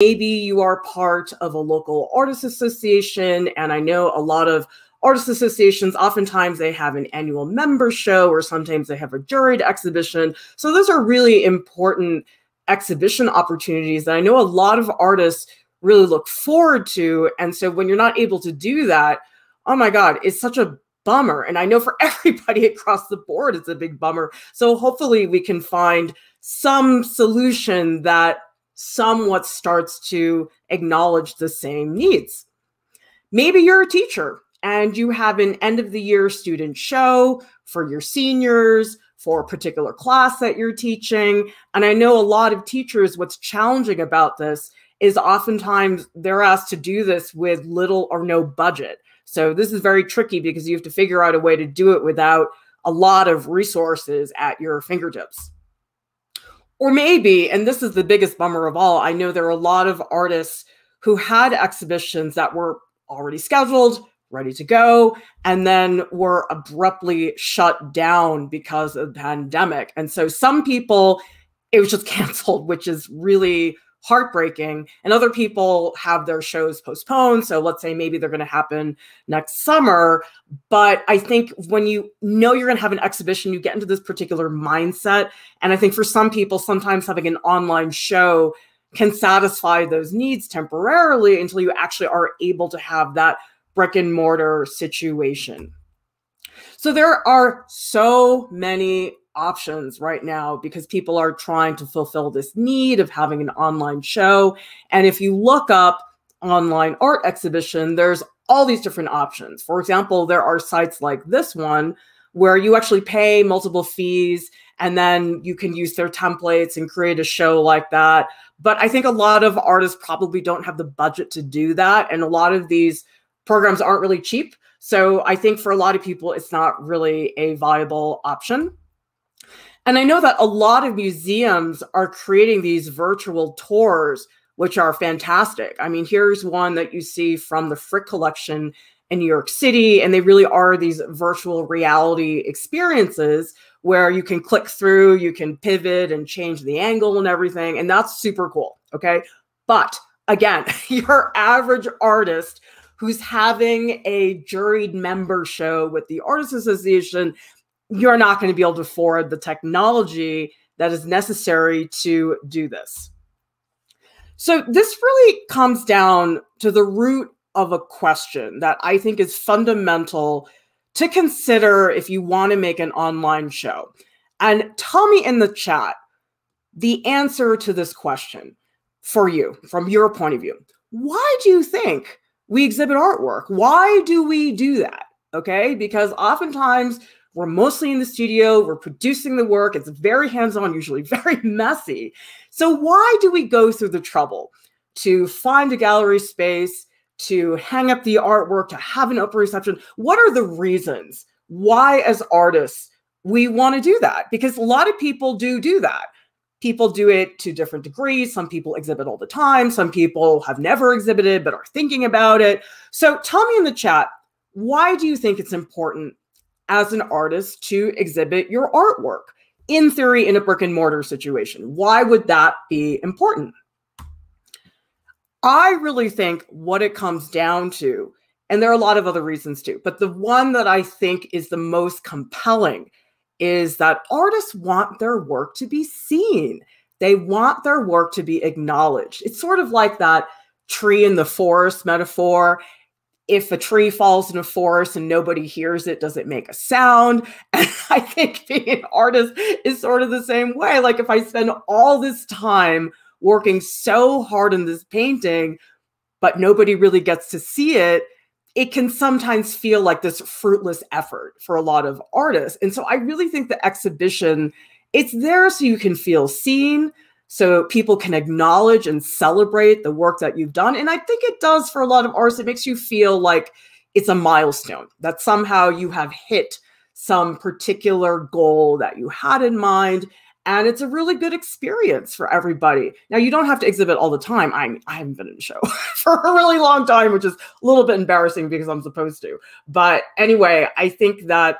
Maybe you are part of a local artist association, and I know a lot of artist associations, oftentimes they have an annual member show, or sometimes they have a juried exhibition. So those are really important exhibition opportunities that I know a lot of artists really look forward to. And so when you're not able to do that, oh my God, it's such a bummer. And I know for everybody across the board, it's a big bummer. So hopefully we can find some solution that somewhat starts to acknowledge the same needs. Maybe you're a teacher, and you have an end-of-the-year student show for your seniors, for a particular class that you're teaching. And I know a lot of teachers, what's challenging about this is oftentimes they're asked to do this with little or no budget. So this is very tricky because you have to figure out a way to do it without a lot of resources at your fingertips. Or maybe, and this is the biggest bummer of all, I know there are a lot of artists who had exhibitions that were already scheduled, ready to go, and then were abruptly shut down because of the pandemic. And so some people, it was just canceled, which is really heartbreaking. And other people have their shows postponed. So let's say maybe they're going to happen next summer. But I think when you know you're going to have an exhibition, you get into this particular mindset. And I think for some people, sometimes having an online show can satisfy those needs temporarily until you actually are able to have that brick and mortar situation. So there are so many options right now because people are trying to fulfill this need of having an online show. And if you look up online art exhibition, there's all these different options. For example, there are sites like this one where you actually pay multiple fees and then you can use their templates and create a show like that. But I think a lot of artists probably don't have the budget to do that. And a lot of these programs aren't really cheap. So I think for a lot of people, it's not really a viable option. And I know that a lot of museums are creating these virtual tours, which are fantastic. I mean, here's one that you see from the Frick Collection in New York City, and they really are these virtual reality experiences where you can click through, you can pivot and change the angle and everything, and that's super cool, okay? But again, your average artist who's having a juried member show with the Artists Association, you're not going to be able to afford the technology that is necessary to do this. So this really comes down to the root of a question that I think is fundamental to consider if you want to make an online show. And tell me in the chat the answer to this question for you, from your point of view. Why do you think we exhibit artwork? Why do we do that? Okay, because oftentimes we're mostly in the studio, we're producing the work, it's very hands-on, usually very messy. So why do we go through the trouble to find a gallery space, to hang up the artwork, to have an open reception? What are the reasons why as artists we want to do that? Because a lot of people do that. People do it to different degrees. Some people exhibit all the time. Some people have never exhibited but are thinking about it. So tell me in the chat, why do you think it's important as an artist to exhibit your artwork, in theory, in a brick and mortar situation? Why would that be important? I really think what it comes down to, and there are a lot of other reasons too, but the one that I think is the most compelling is that artists want their work to be seen. They want their work to be acknowledged. It's sort of like that tree in the forest metaphor. If a tree falls in a forest and nobody hears it, does it make a sound? And I think being an artist is sort of the same way. Like if I spend all this time working so hard in this painting, but nobody really gets to see it, it can sometimes feel like this fruitless effort for a lot of artists. And so I really think the exhibition, it's there so you can feel seen, so people can acknowledge and celebrate the work that you've done. And I think it does for a lot of artists, it makes you feel like it's a milestone, that somehow you have hit some particular goal that you had in mind. And it's a really good experience for everybody. Now, you don't have to exhibit all the time. I haven't been in a show for a really long time, which is a little bit embarrassing because I'm supposed to. But anyway, I think that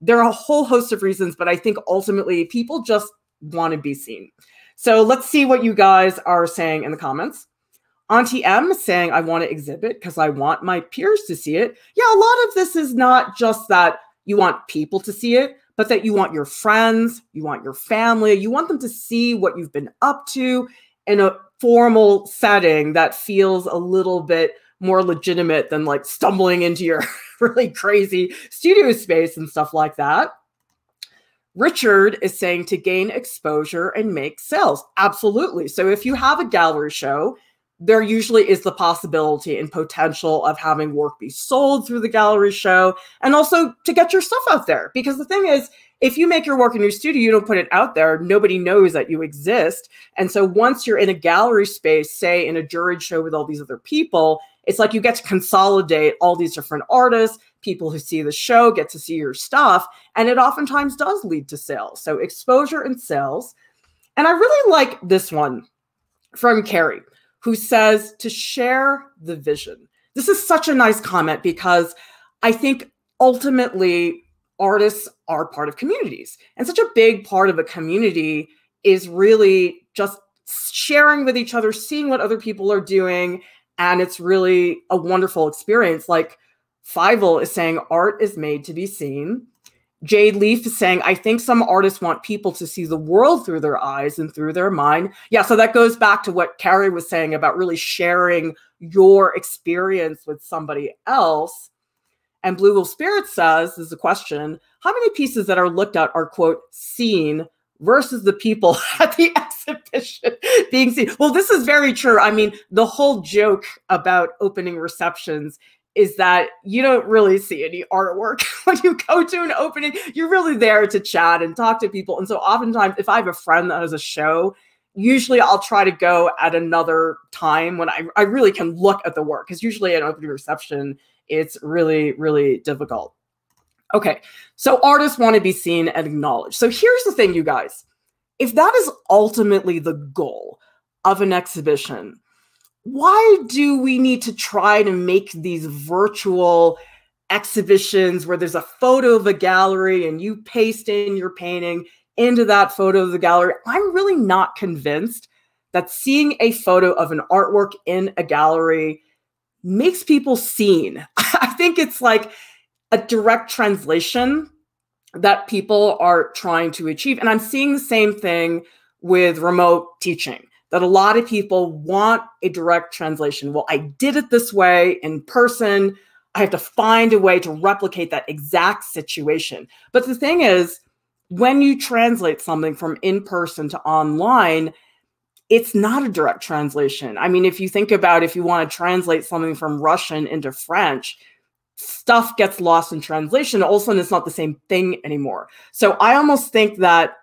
there are a whole host of reasons, but I think ultimately people just want to be seen. So let's see what you guys are saying in the comments. Auntie M saying, I want to exhibit because I want my peers to see it. Yeah, a lot of this is not just that you want people to see it, but that you want your friends, you want your family, you want them to see what you've been up to in a formal setting that feels a little bit more legitimate than like stumbling into your really crazy studio space and stuff like that. Richard is saying to gain exposure and make sales. Absolutely. So if you have a gallery show, there usually is the possibility and potential of having work be sold through the gallery show, and also to get your stuff out there. Because the thing is, if you make your work in your studio, you don't put it out there, nobody knows that you exist. And so once you're in a gallery space, say in a juried show with all these other people, it's like you get to consolidate all these different artists, people who see the show get to see your stuff, and it oftentimes does lead to sales. So exposure and sales. And I really like this one from Carrie, who says to share the vision. This is such a nice comment because I think ultimately artists are part of communities. And such a big part of a community is really just sharing with each other, seeing what other people are doing. And it's really a wonderful experience. Like Fivel is saying, art is made to be seen. Jade Leaf is saying, I think some artists want people to see the world through their eyes and through their mind. Yeah, so that goes back to what Carrie was saying about really sharing your experience with somebody else. And Blue Wolf Spirit says, this is a question, how many pieces that are looked at are, quote, seen versus the people at the exhibition being seen? Well, this is very true. I mean, the whole joke about opening receptions is that you don't really see any artwork when you go to an opening. You're really there to chat and talk to people. And so oftentimes, if I have a friend that has a show, usually I'll try to go at another time when I really can look at the work, because usually at an opening reception, it's really, really difficult. Okay, so artists want to be seen and acknowledged. So here's the thing, you guys. If that is ultimately the goal of an exhibition, why do we need to try to make these virtual exhibitions where there's a photo of a gallery and you paste in your painting into that photo of the gallery? I'm really not convinced that seeing a photo of an artwork in a gallery makes people seen. I think it's like a direct translation that people are trying to achieve. And I'm seeing the same thing with remote teaching, that a lot of people want a direct translation. Well, I did it this way in person. I have to find a way to replicate that exact situation. But the thing is, when you translate something from in person to online, it's not a direct translation. I mean, if you think about, if you want to translate something from Russian into French, stuff gets lost in translation. All of a sudden, it's not the same thing anymore. So I almost think that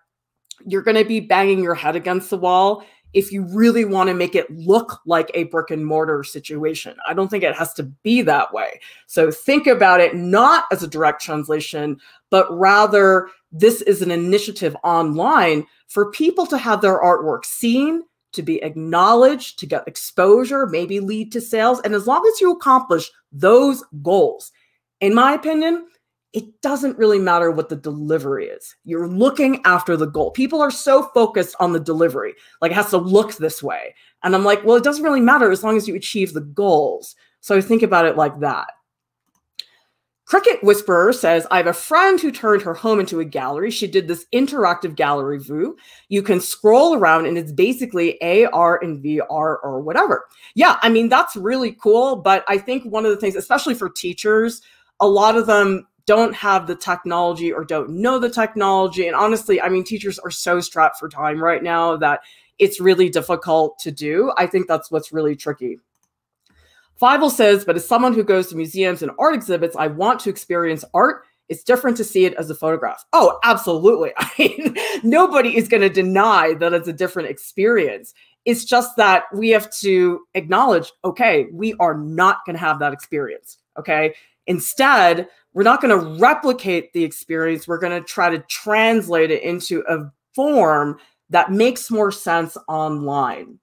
you're going to be banging your head against the wall if you really want to make it look like a brick and mortar situation. I don't think it has to be that way. So think about it not as a direct translation, but rather this is an initiative online for people to have their artwork seen, to be acknowledged, to get exposure, maybe lead to sales. And as long as you accomplish those goals, in my opinion, it doesn't really matter what the delivery is. You're looking after the goal. People are so focused on the delivery. Like, it has to look this way. And I'm like, well, it doesn't really matter as long as you achieve the goals. So I think about it like that. Cricket Whisperer says, I have a friend who turned her home into a gallery. She did this interactive gallery view. You can scroll around and it's basically AR and VR or whatever. Yeah, I mean, that's really cool. But I think one of the things, especially for teachers, a lot of them don't have the technology or don't know the technology. And honestly, I mean, teachers are so strapped for time right now that it's really difficult to do. I think that's what's really tricky. Fivel says, but as someone who goes to museums and art exhibits, I want to experience art. It's different to see it as a photograph. Oh, absolutely. I mean, nobody is going to deny that it's a different experience. It's just that we have to acknowledge, okay, we are not going to have that experience. Okay. Instead, we're not going to replicate the experience. We're going to try to translate it into a form that makes more sense online.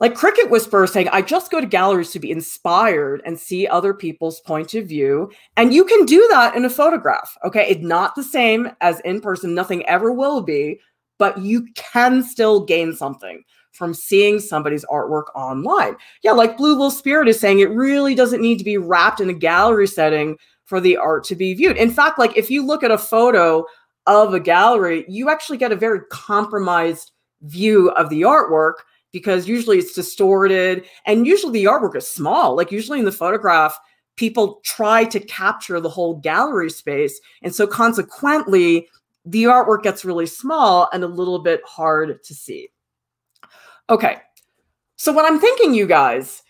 Like Cricket Whisperer saying, I just go to galleries to be inspired and see other people's point of view. And you can do that in a photograph. Okay, it's not the same as in person. Nothing ever will be, but you can still gain something from seeing somebody's artwork online. Yeah, like Blue Little Spirit is saying, it really doesn't need to be wrapped in a gallery setting for the art to be viewed. In fact, like if you look at a photo of a gallery, you actually get a very compromised view of the artwork, because usually it's distorted and usually the artwork is small. Like usually in the photograph, people try to capture the whole gallery space. And so consequently, the artwork gets really small and a little bit hard to see. Okay, so what I'm thinking, you guys,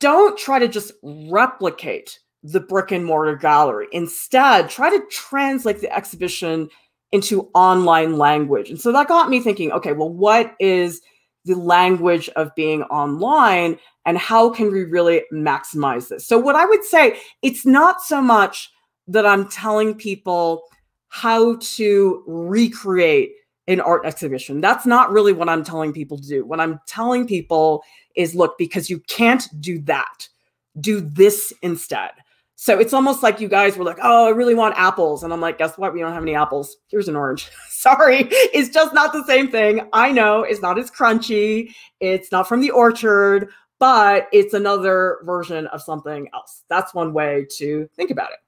don't try to just replicate the brick and mortar gallery. Instead, try to translate the exhibition into online language. And so that got me thinking, okay, well, what is the language of being online and how can we really maximize this? So what I would say, it's not so much that I'm telling people how to recreate an art exhibition. That's not really what I'm telling people to do. What I'm telling people is, look, because you can't do that, do this instead. So it's almost like you guys were like, oh, I really want apples. And I'm like, guess what? We don't have any apples. Here's an orange. Sorry. It's just not the same thing. I know it's not as crunchy. It's not from the orchard, but it's another version of something else. That's one way to think about it.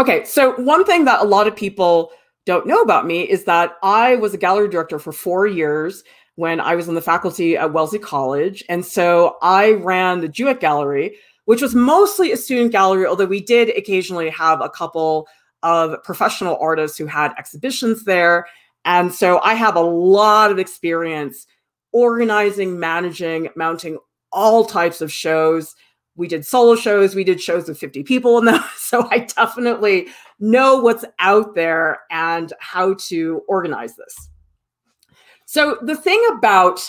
Okay. So one thing that a lot of people don't know about me is that I was a gallery director for 4 years when I was on the faculty at Wellesley College. And so I ran the Jewett Gallery, which was mostly a student gallery, although we did occasionally have a couple of professional artists who had exhibitions there. And so I have a lot of experience organizing, managing, mounting all types of shows. We did solo shows. We did shows with 50 people in them. So I definitely know what's out there and how to organize this. So the thing about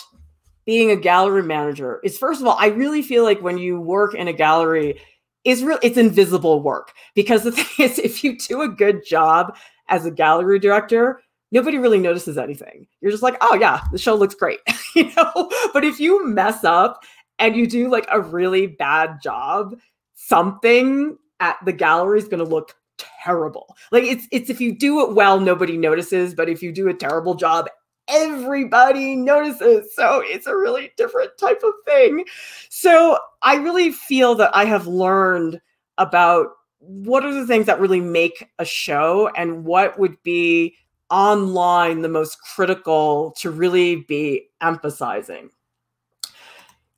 being a gallery manager is, first of all, I really feel like when you work in a gallery, it's invisible work. Because the thing is, if you do a good job as a gallery director, nobody really notices anything. You're just like, oh yeah, the show looks great. You know? But if you mess up and you do like a really bad job, something at the gallery is going to look terrible. Like it's if you do it well, nobody notices. But if you do a terrible job, everybody notices. So it's a really different type of thing. So I really feel that I have learned about what are the things that really make a show and what would be online the most critical to really be emphasizing.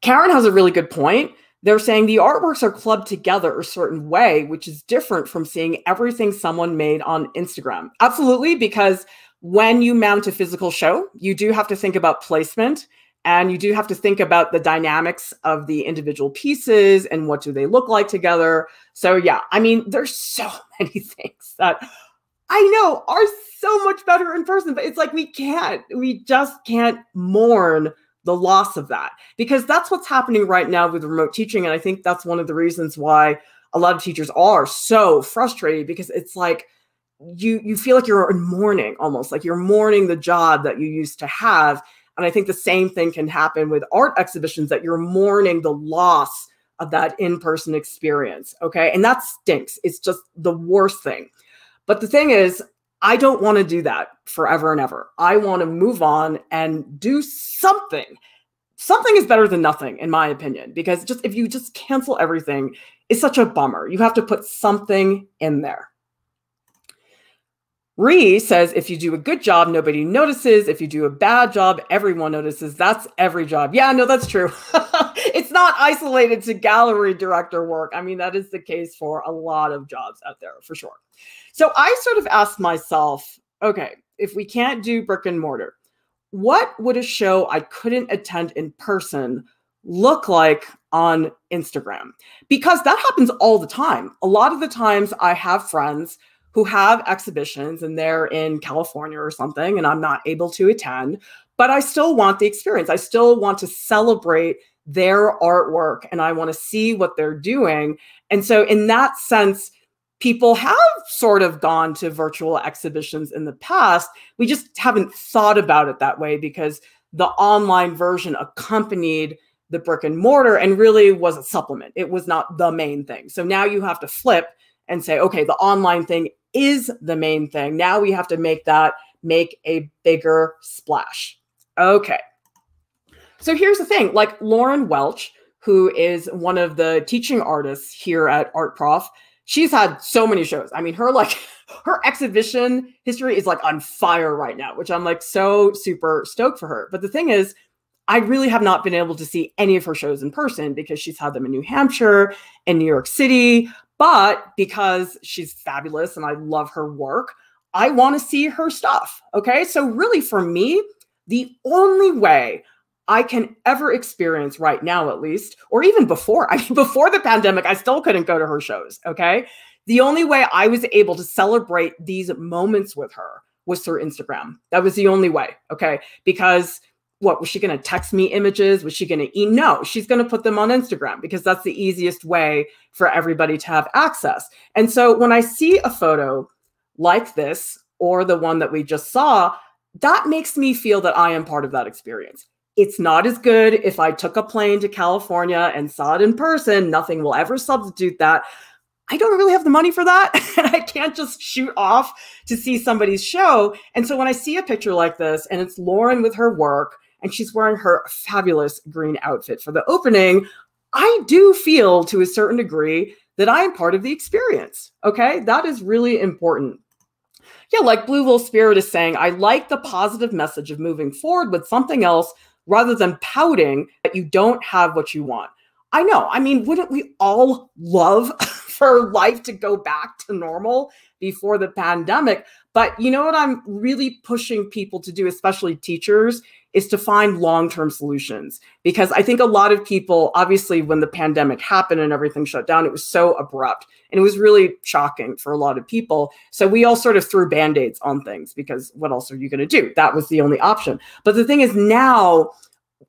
Karen has a really good point. They're saying the artworks are clubbed together a certain way, which is different from seeing everything someone made on Instagram. Absolutely, because when you mount a physical show, you do have to think about placement and you do have to think about the dynamics of the individual pieces and what do they look like together. So yeah, I mean, there's so many things that I know are so much better in person, but it's like we just can't mourn the loss of that, because that's what's happening right now with remote teaching. And I think that's one of the reasons why a lot of teachers are so frustrated, because it's like, you feel like you're in mourning, almost like you're mourning the job that you used to have. And I think the same thing can happen with art exhibitions, that you're mourning the loss of that in-person experience. Okay. And that stinks. It's just the worst thing. But the thing is, I don't want to do that forever and ever. I want to move on and do something. Something is better than nothing, in my opinion, because just if you just cancel everything, it's such a bummer. You have to put something in there. Ree says, if you do a good job, nobody notices. If you do a bad job, everyone notices. That's every job. Yeah, no, that's true. It's not isolated to gallery director work. I mean, that is the case for a lot of jobs out there, for sure. So I sort of asked myself, okay, if we can't do brick and mortar, what would a show I couldn't attend in person look like on Instagram? Because that happens all the time. A lot of the times I have friends who have exhibitions and they're in California or something, and I'm not able to attend, but I still want the experience. I still want to celebrate their artwork and I want to see what they're doing. And so in that sense, people have sort of gone to virtual exhibitions in the past. We just haven't thought about it that way because the online version accompanied the brick and mortar and really was a supplement. It was not the main thing. So now you have to flip and say, okay, the online thing is the main thing. Now we have to make a bigger splash. Okay, So here's the thing, like Lauren Welch, who is one of the teaching artists here at ArtProf, she's had so many shows. I mean, her exhibition history is like on fire right now, which I'm like so super stoked for her. But the thing is, I really have not been able to see any of her shows in person because she's had them in New Hampshire and New York City. But because she's fabulous and I love her work, I want to see her stuff. Okay. So really for me, the only way I can ever experience right now, at least, or even before, I mean, before the pandemic, I still couldn't go to her shows. Okay. The only way I was able to celebrate these moments with her was through Instagram. That was the only way. Okay. Because what, was she going to text me images? Was she going to No, she's going to put them on Instagram because that's the easiest way for everybody to have access. And so when I see a photo like this, or the one that we just saw, that makes me feel that I am part of that experience. It's not as good if I took a plane to California and saw it in person. Nothing will ever substitute that. I don't really have the money for that. And I can't just shoot off to see somebody's show. And so when I see a picture like this, and it's Lauren with her work, and she's wearing her fabulous green outfit for the opening, I do feel to a certain degree that I am part of the experience. Okay, that is really important. Yeah, like Blue Wool Spirit is saying, I like the positive message of moving forward with something else rather than pouting that you don't have what you want. I know. I mean, wouldn't we all love for life to go back to normal before the pandemic? But you know what I'm really pushing people to do, especially teachers, is to find long-term solutions. Because I think a lot of people, obviously, when the pandemic happened and everything shut down, it was so abrupt. And it was really shocking for a lot of people. So we all sort of threw Band-Aids on things because what else are you going to do? That was the only option. But the thing is now,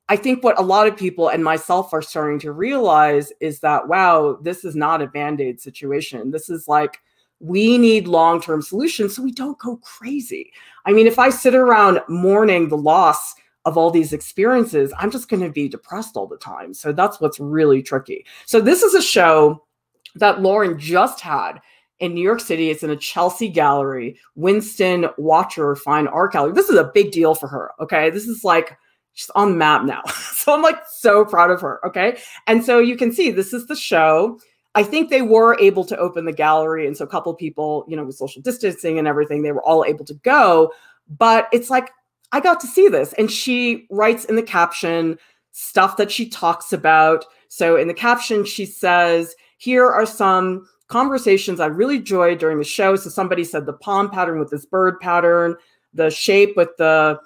I think what a lot of people and myself are starting to realize is that, wow, this is not a Band-Aid situation. This is like, we need long-term solutions so we don't go crazy. I mean, if I sit around mourning the loss of all these experiences, I'm just going to be depressed all the time. So that's what's really tricky. So this is a show that Lauren just had in New York City. It's in a Chelsea gallery, Winston Watcher Fine Art Gallery. This is a big deal for her, okay? This is like, she's on the map now. So I'm like so proud of her, okay? And so you can see this is the show. I think they were able to open the gallery. And so a couple of people, you know, with social distancing and everything, they were all able to go. But it's like, I got to see this. And she writes in the caption stuff that she talks about. So in the caption, she says, here are some conversations I really enjoyed during the show. So somebody said the palm pattern with this bird pattern, the shape with the,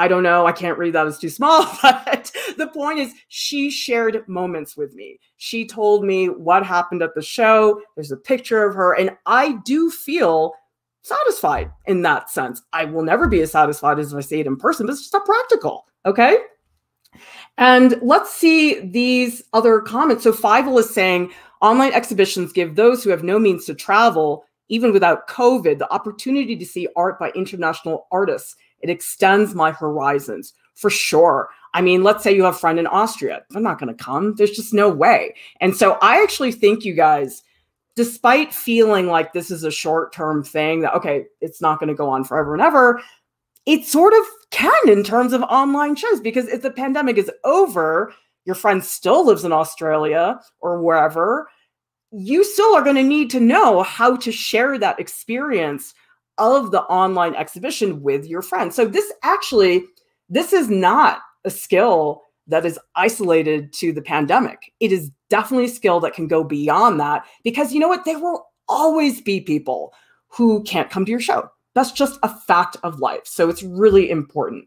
I don't know, I can't read that, it's too small, but the point is she shared moments with me. She told me what happened at the show. There's a picture of her, and I do feel satisfied in that sense. I will never be as satisfied as if I see it in person, but it's just not practical, okay? And let's see these other comments. So Fivel is saying, online exhibitions give those who have no means to travel, even without COVID, the opportunity to see art by international artists. It extends my horizons, for sure. I mean, let's say you have a friend in Austria. They're not going to come. There's just no way. And so I actually think, you guys, despite feeling like this is a short-term thing, that, okay, it's not going to go on forever and ever, it sort of can in terms of online shows. Because if the pandemic is over, your friend still lives in Australia or wherever, you still are going to need to know how to share that experience of the online exhibition with your friends. So this actually, this is not a skill that is isolated to the pandemic. It is definitely a skill that can go beyond that, because you know what? There will always be people who can't come to your show. That's just a fact of life. So it's really important.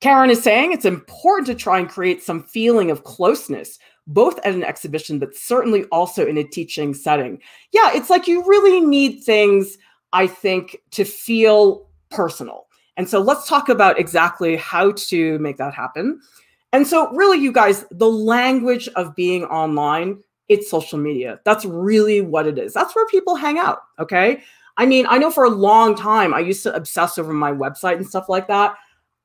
Karen is saying it's important to try and create some feeling of closeness, both at an exhibition, but certainly also in a teaching setting. Yeah, it's like you really need things, I think, to feel personal. And so let's talk about exactly how to make that happen. And so really, you guys, the language of being online, it's social media. That's really what it is. That's where people hang out, okay? I mean, I know for a long time, I used to obsess over my website and stuff like that.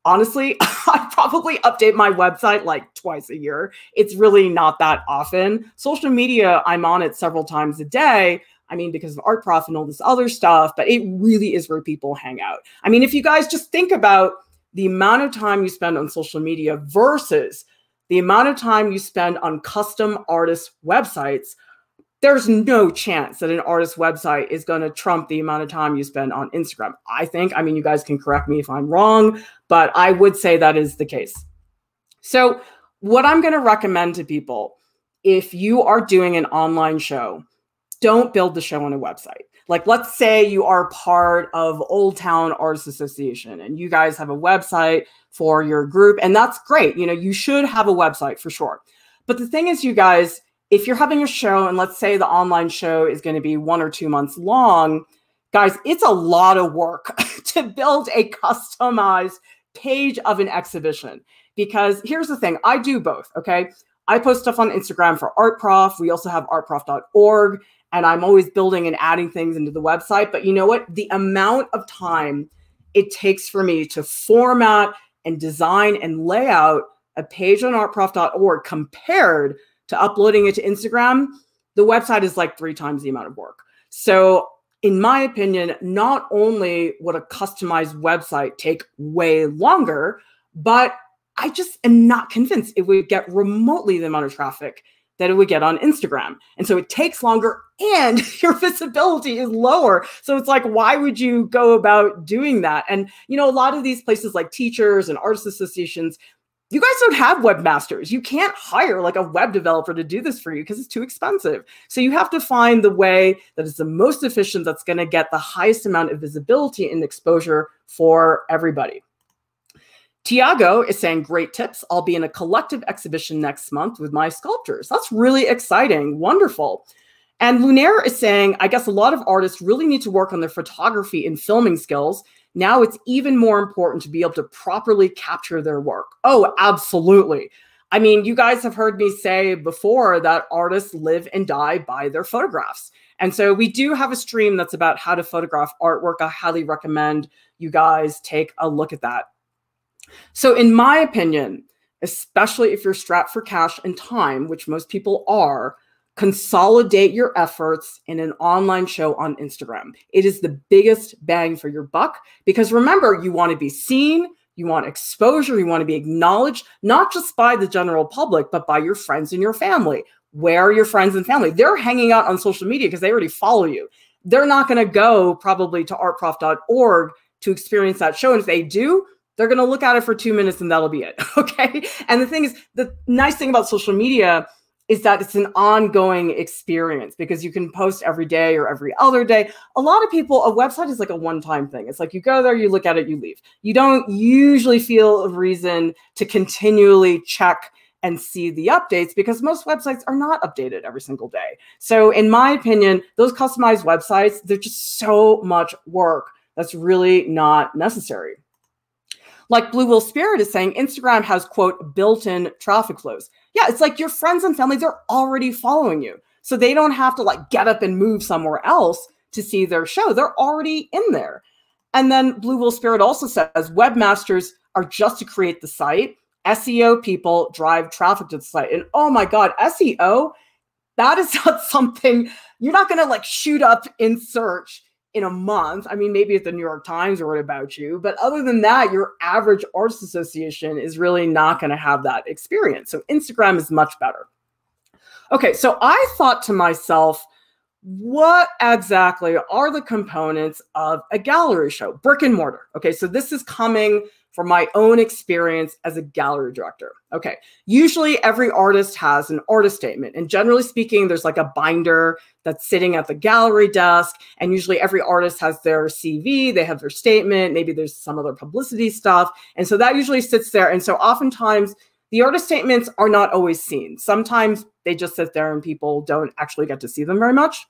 Honestly, I probably update my website like twice a year. It's really not that often. Social media, I'm on it several times a day, I mean, because of ArtProf and all this other stuff, but it really is where people hang out. I mean, if you guys just think about the amount of time you spend on social media versus the amount of time you spend on custom artist websites, there's no chance that an artist's website is going to trump the amount of time you spend on Instagram. I think, I mean, you guys can correct me if I'm wrong, but I would say that is the case. So what I'm going to recommend to people, if you are doing an online show, don't build the show on a website. Like, let's say you are part of Old Town Arts Association and you guys have a website for your group, and that's great. You know, you should have a website for sure. But the thing is, you guys, if you're having a show, and let's say the online show is going to be 1 or 2 months long, guys, it's a lot of work to build a customized page of an exhibition. Because here's the thing, I do both, okay? I post stuff on Instagram for ArtProf. We also have artprof.org, and I'm always building and adding things into the website. But you know what? The amount of time it takes for me to format and design and lay out a page on artprof.org compared to uploading it to Instagram, the website is like 3 times the amount of work. So in my opinion, not only would a customized website take way longer, but I just am not convinced it would get remotely the amount of traffic that it would get on Instagram. And so it takes longer and your visibility is lower. So it's like, why would you go about doing that? And you know, a lot of these places like teachers and artist associations, you guys don't have webmasters. You can't hire like a web developer to do this for you because it's too expensive. So you have to find the way that is the most efficient, that's going to get the highest amount of visibility and exposure for everybody. Tiago is saying, great tips. I'll be in a collective exhibition next month with my sculptors. That's really exciting. Wonderful. And Lunaire is saying, I guess a lot of artists really need to work on their photography and filming skills. Now it's even more important to be able to properly capture their work. Oh, absolutely. I mean, you guys have heard me say before that artists live and die by their photographs. And so we do have a stream that's about how to photograph artwork. I highly recommend you guys take a look at that. So in my opinion, especially if you're strapped for cash and time, which most people are, consolidate your efforts in an online show on Instagram. It is the biggest bang for your buck because remember, you want to be seen, you want exposure, you want to be acknowledged, not just by the general public, but by your friends and your family. Where are your friends and family? They're hanging out on social media because they already follow you. They're not going to go probably to artprof.org to experience that show. And if they do, they're going to look at it for 2 minutes and that'll be it. Okay. And the thing is, the nice thing about social media is that it's an ongoing experience because you can post every day or every other day. A lot of people, a website is like a one-time thing. It's like you go there, you look at it, you leave. You don't usually feel a reason to continually check and see the updates because most websites are not updated every single day. So in my opinion, those customized websites, they're just so much work that's really not necessary. Like Blue Will Spirit is saying, Instagram has, quote, built-in traffic flows. Yeah, it's like your friends and families are already following you. So they don't have to like get up and move somewhere else to see their show. They're already in there. And then Blue Will Spirit also says, webmasters are just to create the site. SEO people drive traffic to the site. And oh my God, SEO, that is not something, you're not going to like shoot up in search in a month. I mean, maybe if the New York Times wrote about you, but other than that, your average arts association is really not going to have that experience. So Instagram is much better. Okay. So I thought to myself, what exactly are the components of a gallery show? Brick and mortar. Okay. So this is coming from my own experience as a gallery director. Okay. Usually every artist has an artist statement. And generally speaking, there's like a binder that's sitting at the gallery desk. And usually every artist has their CV, they have their statement, maybe there's some other publicity stuff. And so that usually sits there. And so oftentimes the artist statements are not always seen. Sometimes they just sit there and people don't actually get to see them very much.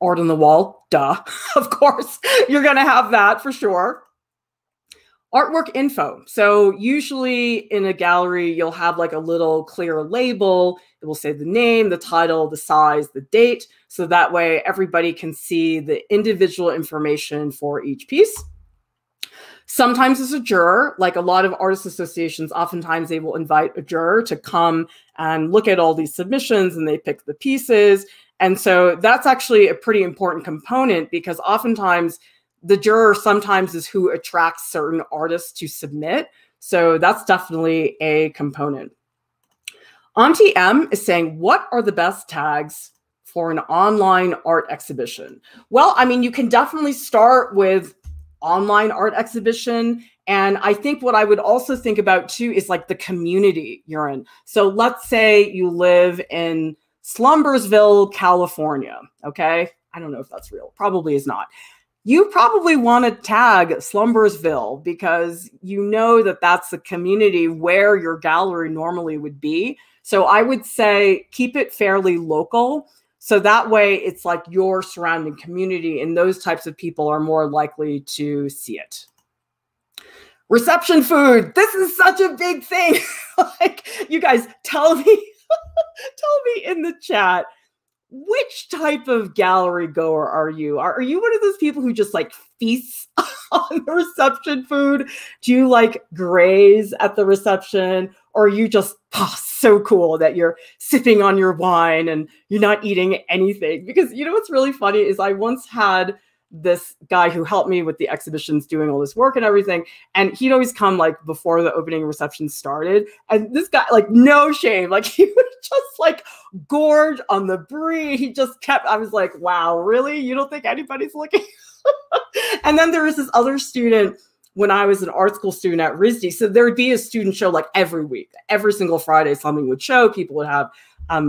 Art on the wall, duh. Of course, you're going to have that for sure. Artwork info. So usually in a gallery, you'll have like a little clear label. It will say the name, the title, the size, the date. So that way everybody can see the individual information for each piece. Sometimes it's a juror, like a lot of artist associations, oftentimes they will invite a juror to come and look at all these submissions and they pick the pieces. And so that's actually a pretty important component because oftentimes the juror sometimes is who attracts certain artists to submit. So that's definitely a component. Auntie M is saying, what are the best tags for an online art exhibition? Well, I mean, you can definitely start with online art exhibition. And I think what I would also think about too is like the community you're in. So let's say you live in Slumbersville, California. Okay. I don't know if that's real. Probably is not. You probably want to tag Slumbersville because you know that that's the community where your gallery normally would be. So I would say keep it fairly local. So that way it's like your surrounding community and those types of people are more likely to see it. Reception food. This is such a big thing. Like, you guys tell me, tell me in the chat, which type of gallery goer are you? Are you one of those people who just like feasts on the reception food? Do you like graze at the reception? Or are you just so cool that you're sipping on your wine and you're not eating anything? Because you know what's really funny is I once had this guy who helped me with the exhibitions doing all this work and everything. And he'd always come like before the opening reception started. And this guy, like no shame, like he would just like gorge on the brie. He just kept, I was like, wow, really? You don't think anybody's looking? And then there was this other student when I was an art school student at RISD. So there would be a student show like every week, every single Friday, something would show, people would have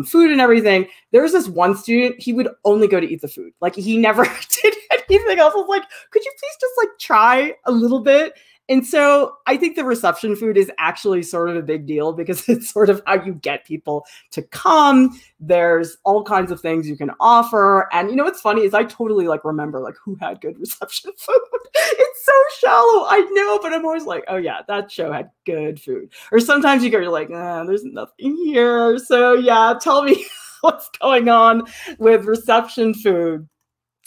food and everything. There was this one student, he would only go to eat the food. Like he never did anything else. I was like, could you please just like try a little bit? And so I think the reception food is actually sort of a big deal because it's sort of how you get people to come. There's all kinds of things you can offer. And you know, what's funny is I totally like remember like who had good reception food. It's so shallow, I know, but I'm always like, oh yeah, that show had good food. Or sometimes you go, you're like, nah, there's nothing here. So yeah, tell me what's going on with reception food.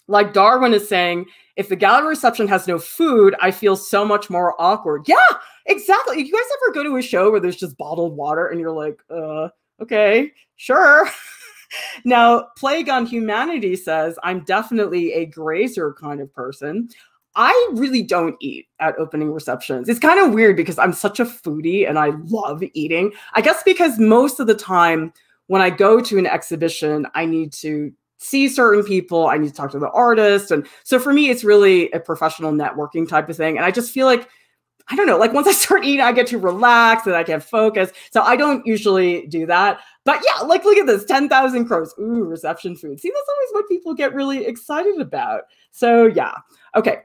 Like Darwin is saying, if the gallery reception has no food, I feel so much more awkward. Yeah, exactly. You guys ever go to a show where there's just bottled water and you're like, okay, sure. Now, Plague on Humanity says, I'm definitely a grazer kind of person. I really don't eat at opening receptions. It's kind of weird because I'm such a foodie and I love eating. I guess because most of the time when I go to an exhibition, I need to see certain people, I need to talk to the artist. And so for me, it's really a professional networking type of thing. And I just feel like, I don't know, like once I start eating, I get to relax and I can focus. So I don't usually do that. But yeah, like look at this, 10,000 crows. Ooh, reception food. See, that's always what people get really excited about. So yeah. Okay,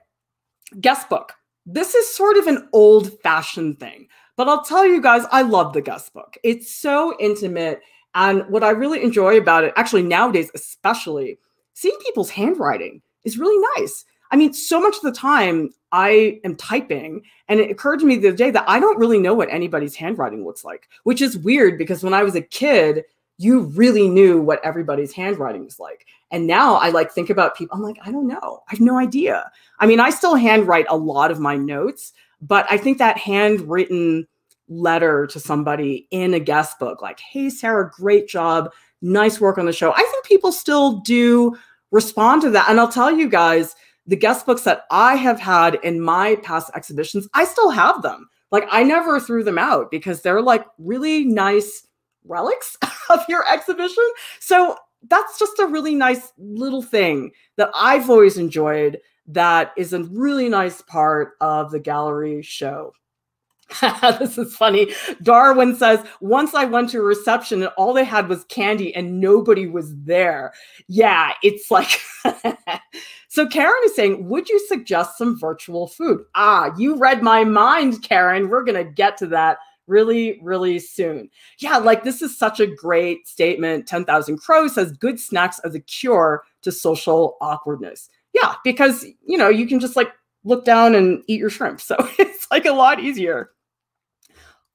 guest book. This is sort of an old-fashioned thing. But I'll tell you guys, I love the guest book. It's so intimate. And what I really enjoy about it, actually nowadays especially, seeing people's handwriting is really nice. I mean, so much of the time I am typing, and it occurred to me the other day that I don't really know what anybody's handwriting looks like, which is weird because when I was a kid, you really knew what everybody's handwriting was like. And now I like think about people, I'm like, I don't know. I have no idea. I mean, I still handwrite a lot of my notes, but I think that handwritten letter to somebody in a guest book like, hey, Sarah, great job. Nice work on the show. I think people still do respond to that. And I'll tell you guys, the guest books that I have had in my past exhibitions, I still have them. Like I never threw them out because they're like really nice relics of your exhibition. So that's just a really nice little thing that I've always enjoyed that is a really nice part of the gallery show. This is funny. Darwin says, once I went to a reception and all they had was candy and nobody was there. Yeah, it's like... So Karen is saying, would you suggest some virtual food? Ah, you read my mind, Karen. We're going to get to that really, really soon. Yeah, like this is such a great statement. 10,000 Crows says, good snacks are the cure to social awkwardness. Yeah, because, you know, you can just like look down and eat your shrimp. So it's like a lot easier.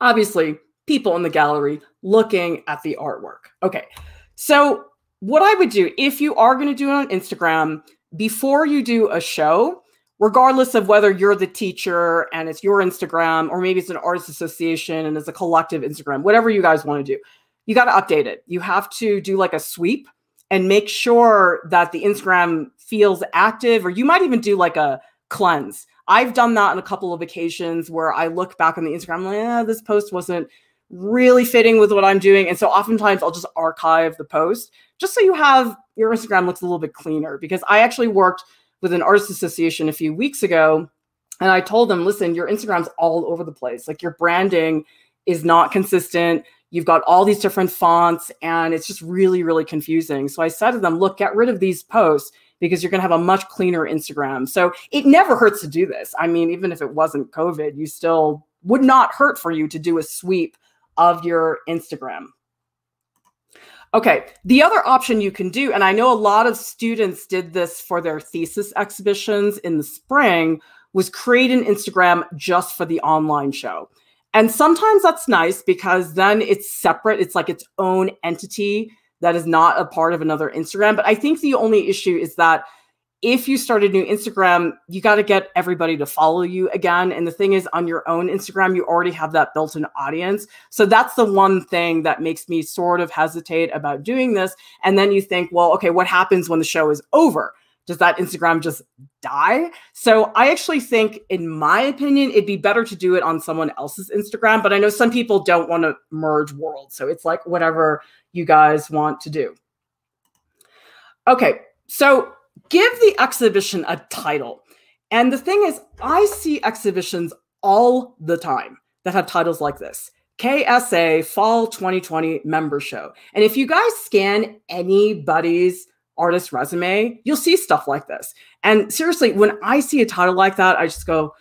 Obviously, people in the gallery looking at the artwork. Okay, so what I would do, if you are going to do it on Instagram, before you do a show, regardless of whether you're the teacher and it's your Instagram, or maybe it's an artist association and it's a collective Instagram, whatever you guys want to do, you got to update it. You have to do like a sweep and make sure that the Instagram feels active, or you might even do like a cleanse. I've done that on a couple of occasions where I look back on the Instagram, I'm like, this post wasn't really fitting with what I'm doing. And so oftentimes I'll just archive the post just so you have your Instagram looks a little bit cleaner, because I actually worked with an artist association a few weeks ago. And I told them, listen, your Instagram's all over the place. Like, your branding is not consistent. You've got all these different fonts and it's just really, really confusing. So I said to them, look, get rid of these posts because you're going to have a much cleaner Instagram. So it never hurts to do this. I mean, even if it wasn't COVID, you still would not hurt for you to do a sweep of your Instagram. Okay, the other option you can do, and I know a lot of students did this for their thesis exhibitions in the spring, was create an Instagram just for the online show. And sometimes that's nice because then it's separate. It's like its own entity that is not a part of another Instagram. But I think the only issue is that if you start a new Instagram, you got to get everybody to follow you again. And the thing is, on your own Instagram, you already have that built-in audience. So that's the one thing that makes me sort of hesitate about doing this. And then you think, well, okay, what happens when the show is over? Does that Instagram just die? So I actually think, in my opinion, it'd be better to do it on someone else's Instagram. But I know some people don't want to merge worlds. So it's like whatever you guys want to do. Okay, so give the exhibition a title. And the thing is, I see exhibitions all the time that have titles like this. KSA Fall 2020 Member Show. And if you guys scan anybody's artist resume, you'll see stuff like this. And seriously, when I see a title like that, I just go,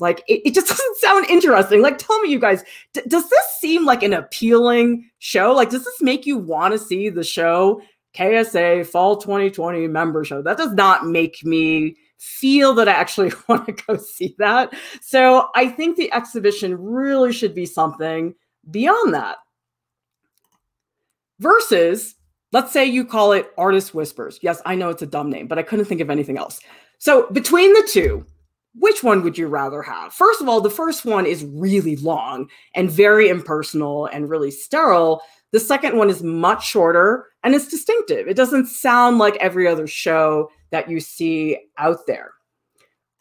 like, it just doesn't sound interesting. Like, tell me, you guys, does this seem like an appealing show? Like, does this make you want to see the show? KSA Fall 2020 Member Show. That does not make me feel that I actually want to go see that. So I think the exhibition really should be something beyond that. Versus, let's say you call it Artist Whispers. Yes, I know it's a dumb name, but I couldn't think of anything else. So between the two, which one would you rather have? First of all, the first one is really long and very impersonal and really sterile. The second one is much shorter and it's distinctive. It doesn't sound like every other show that you see out there.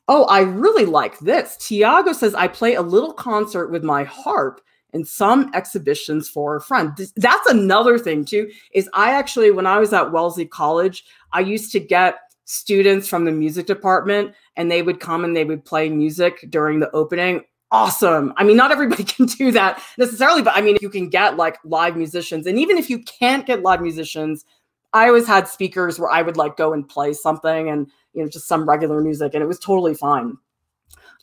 Oh, I really like this. Tiago says, I play a little concert with my harp and some exhibitions for a friend. That's another thing too, is I actually, when I was at Wellesley College, I used to get students from the music department and they would come and they would play music during the opening. Awesome. I mean, not everybody can do that necessarily, but I mean, if you can get like live musicians, and even if you can't get live musicians, I always had speakers where I would like go and play something and, you know, just some regular music, and it was totally fine.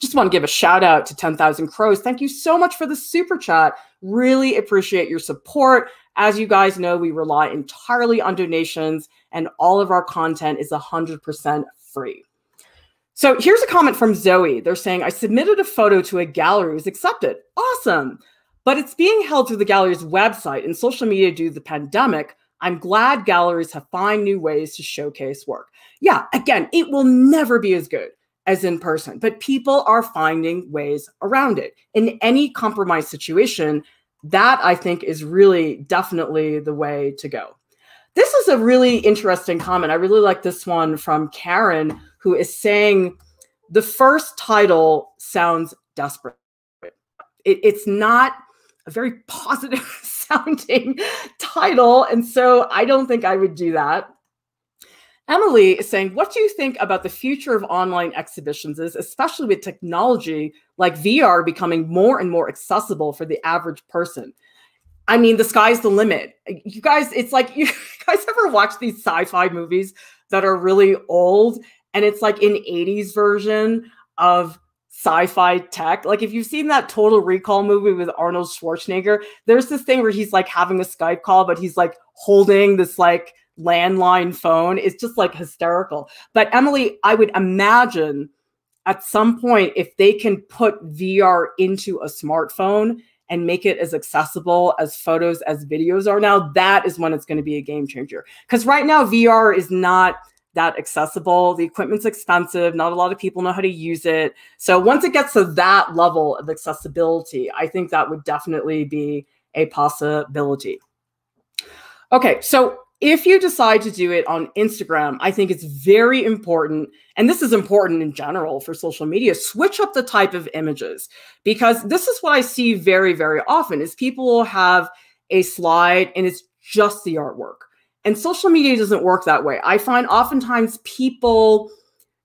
Just want to give a shout out to 10,000 Crows. Thank you so much for the super chat. Really appreciate your support. As you guys know, we rely entirely on donations and all of our content is 100% free. So here's a comment from Zoe. They're saying, I submitted a photo to a gallery. It was accepted. Awesome. But it's being held through the gallery's website and social media due to the pandemic. I'm glad galleries have found new ways to showcase work. Yeah, again, it will never be as good as in person, but people are finding ways around it. In any compromised situation, that I think is really definitely the way to go. This is a really interesting comment. I really like this one from Karen, who is saying the first title sounds desperate. It's not a very positive sounding title. And so I don't think I would do that. Emily is saying, what do you think about the future of online exhibitions, especially with technology like VR becoming more and more accessible for the average person? I mean, the sky's the limit. You guys, it's like, you guys ever watch these sci-fi movies that are really old and it's like an 80s version of sci-fi tech? Like, if you've seen that Total Recall movie with Arnold Schwarzenegger, there's this thing where he's like having a Skype call, but he's like holding this like landline phone. It's just like hysterical. But Emily, I would imagine at some point, if they can put VR into a smartphone and make it as accessible as photos, as videos are now, that is when it's going to be a game changer. Because right now, VR is not that accessible. The equipment's expensive. Not a lot of people know how to use it. So once it gets to that level of accessibility, I think that would definitely be a possibility. Okay, so If you decide to do it on Instagram, I think it's very important, and this is important in general for social media, switch up the type of images, because this is what I see very, very often is people will have a slide and it's just the artwork. And social media doesn't work that way. I find oftentimes people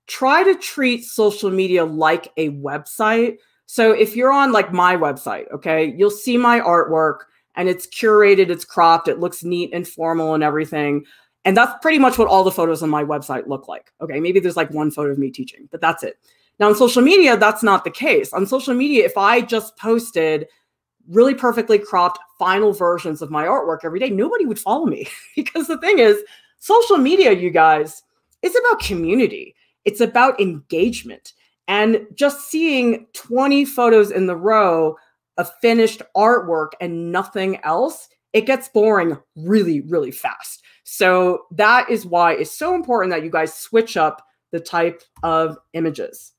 try to treat social media like a website. So if you're on like my website, okay, you'll see my artwork and it's curated, it's cropped, it looks neat and formal and everything. And that's pretty much what all the photos on my website look like. Okay, maybe there's like one photo of me teaching, but that's it. Now on social media, that's not the case. On social media, if I just posted really perfectly cropped final versions of my artwork every day, nobody would follow me because the thing is, social media, you guys, is about community. It's about engagement. And just seeing 20 photos in the row of finished artwork and nothing else, it gets boring really, really fast. So that is why it's so important that you guys switch up the type of images.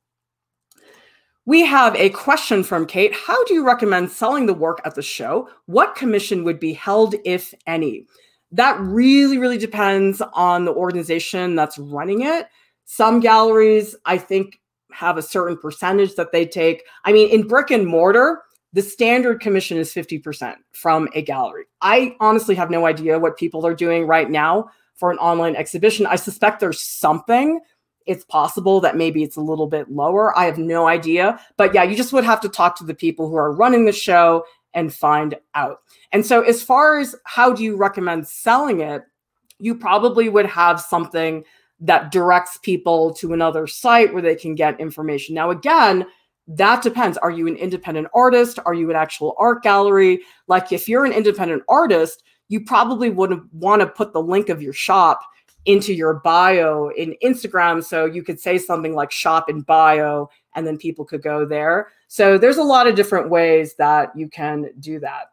We have a question from Kate. How do you recommend selling the work at the show? What commission would be held, if any? That really, really depends on the organization that's running it. Some galleries, I think, have a certain percentage that they take. I mean, in brick and mortar, the standard commission is 50% from a gallery. I honestly have no idea what people are doing right now for an online exhibition. I suspect there's something. It's possible that maybe it's a little bit lower. I have no idea. But yeah, you just would have to talk to the people who are running the show and find out. And so as far as how do you recommend selling it, you probably would have something that directs people to another site where they can get information. Now, again, that depends. Are you an independent artist? Are you an actual art gallery? Like if you're an independent artist, you probably wouldn't want to put the link of your shop into your bio in Instagram. So you could say something like shop in bio, and then people could go there. So there's a lot of different ways that you can do that.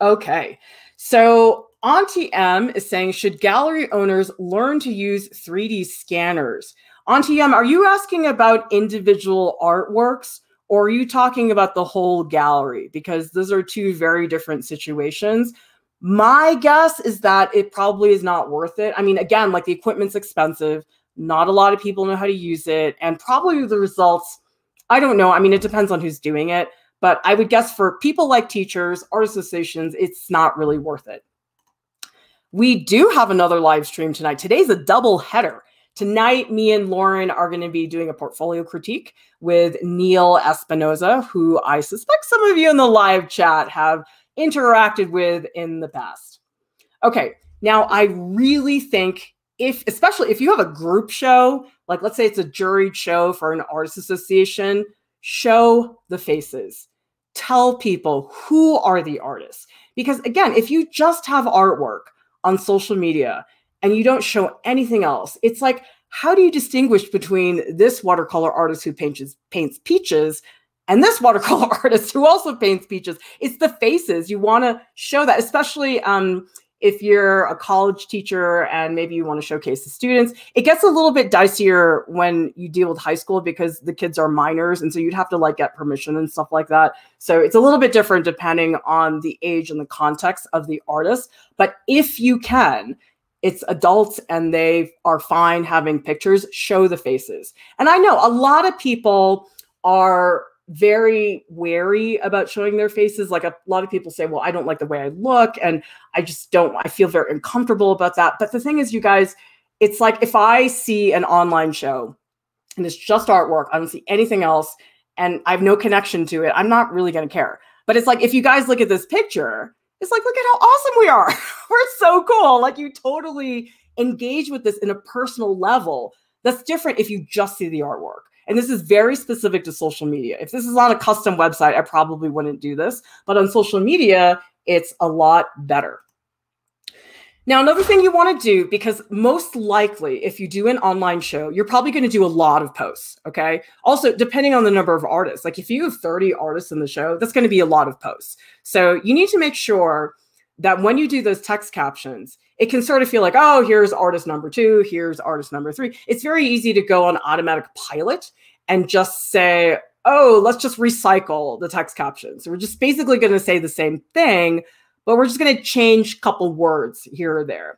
Okay. So Auntie M is saying, should gallery owners learn to use 3D scanners? Auntie M, are you asking about individual artworks or are you talking about the whole gallery? Because those are two very different situations. My guess is that it probably is not worth it. I mean, again, like the equipment's expensive. Not a lot of people know how to use it. And probably the results, I don't know. I mean, it depends on who's doing it. But I would guess for people like teachers, art associations, it's not really worth it. We do have another live stream tonight. Today's a double header. Tonight, me and Lauren are going to be doing a portfolio critique with Neil Espinoza, who I suspect some of you in the live chat have interacted with in the past. Okay, now I really think if, especially if you have a group show, like let's say it's a juried show for an artist association, show the faces. Tell people who are the artists. Because again, if you just have artwork on social media and you don't show anything else, it's like, how do you distinguish between this watercolor artist who paints peaches and this watercolor artist who also paints peaches? It's the faces. You want to show that, especially if you're a college teacher and maybe you want to showcase the students. It gets a little bit dicier when you deal with high school because the kids are minors. And so you'd have to like get permission and stuff like that. So it's a little bit different depending on the age and the context of the artist. But if you can, it's adults and they are fine having pictures, show the faces. And I know a lot of people are very wary about showing their faces. Like a lot of people say, well, I don't like the way I look. And I feel very uncomfortable about that. But the thing is, you guys, it's like if I see an online show and it's just artwork, I don't see anything else and I have no connection to it, I'm not really going to care. But it's like, if you guys look at this picture, it's like, look at how awesome we are. We're so cool. Like you totally engage with this in a personal level. That's different if you just see the artwork. And this is very specific to social media. If this is on a custom website, I probably wouldn't do this. But on social media, it's a lot better. Now, another thing you want to do, because most likely if you do an online show, you're probably going to do a lot of posts, okay? Also, depending on the number of artists, like if you have 30 artists in the show, that's going to be a lot of posts. So you need to make sure that when you do those text captions, it can sort of feel like, oh, here's artist number 2, here's artist number 3. It's very easy to go on automatic pilot and just say, oh, let's just recycle the text captions. So we're just basically going to say the same thing, but we're just going to change a couple words here or there.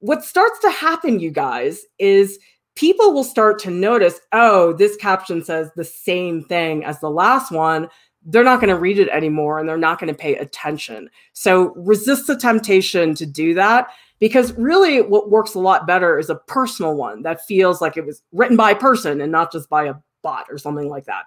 what starts to happen, you guys, is people will start to notice, oh, this caption says the same thing as the last one. They're not going to read it anymore, and they're not going to pay attention. So resist the temptation to do that, because really what works a lot better is a personal one that feels like it was written by a person and not just by a bot or something like that.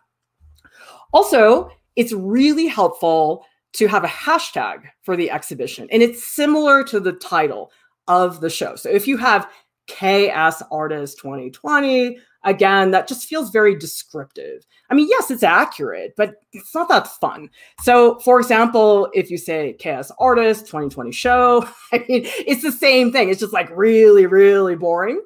Also, it's really helpful to have a hashtag for the exhibition, and it's similar to the title of the show. So if you have KS Artist 2020, again, that just feels very descriptive. I mean, yes, it's accurate, but it's not that fun. So for example, if you say KS Artist 2020 show, I mean, it's the same thing. It's just like really, really boring.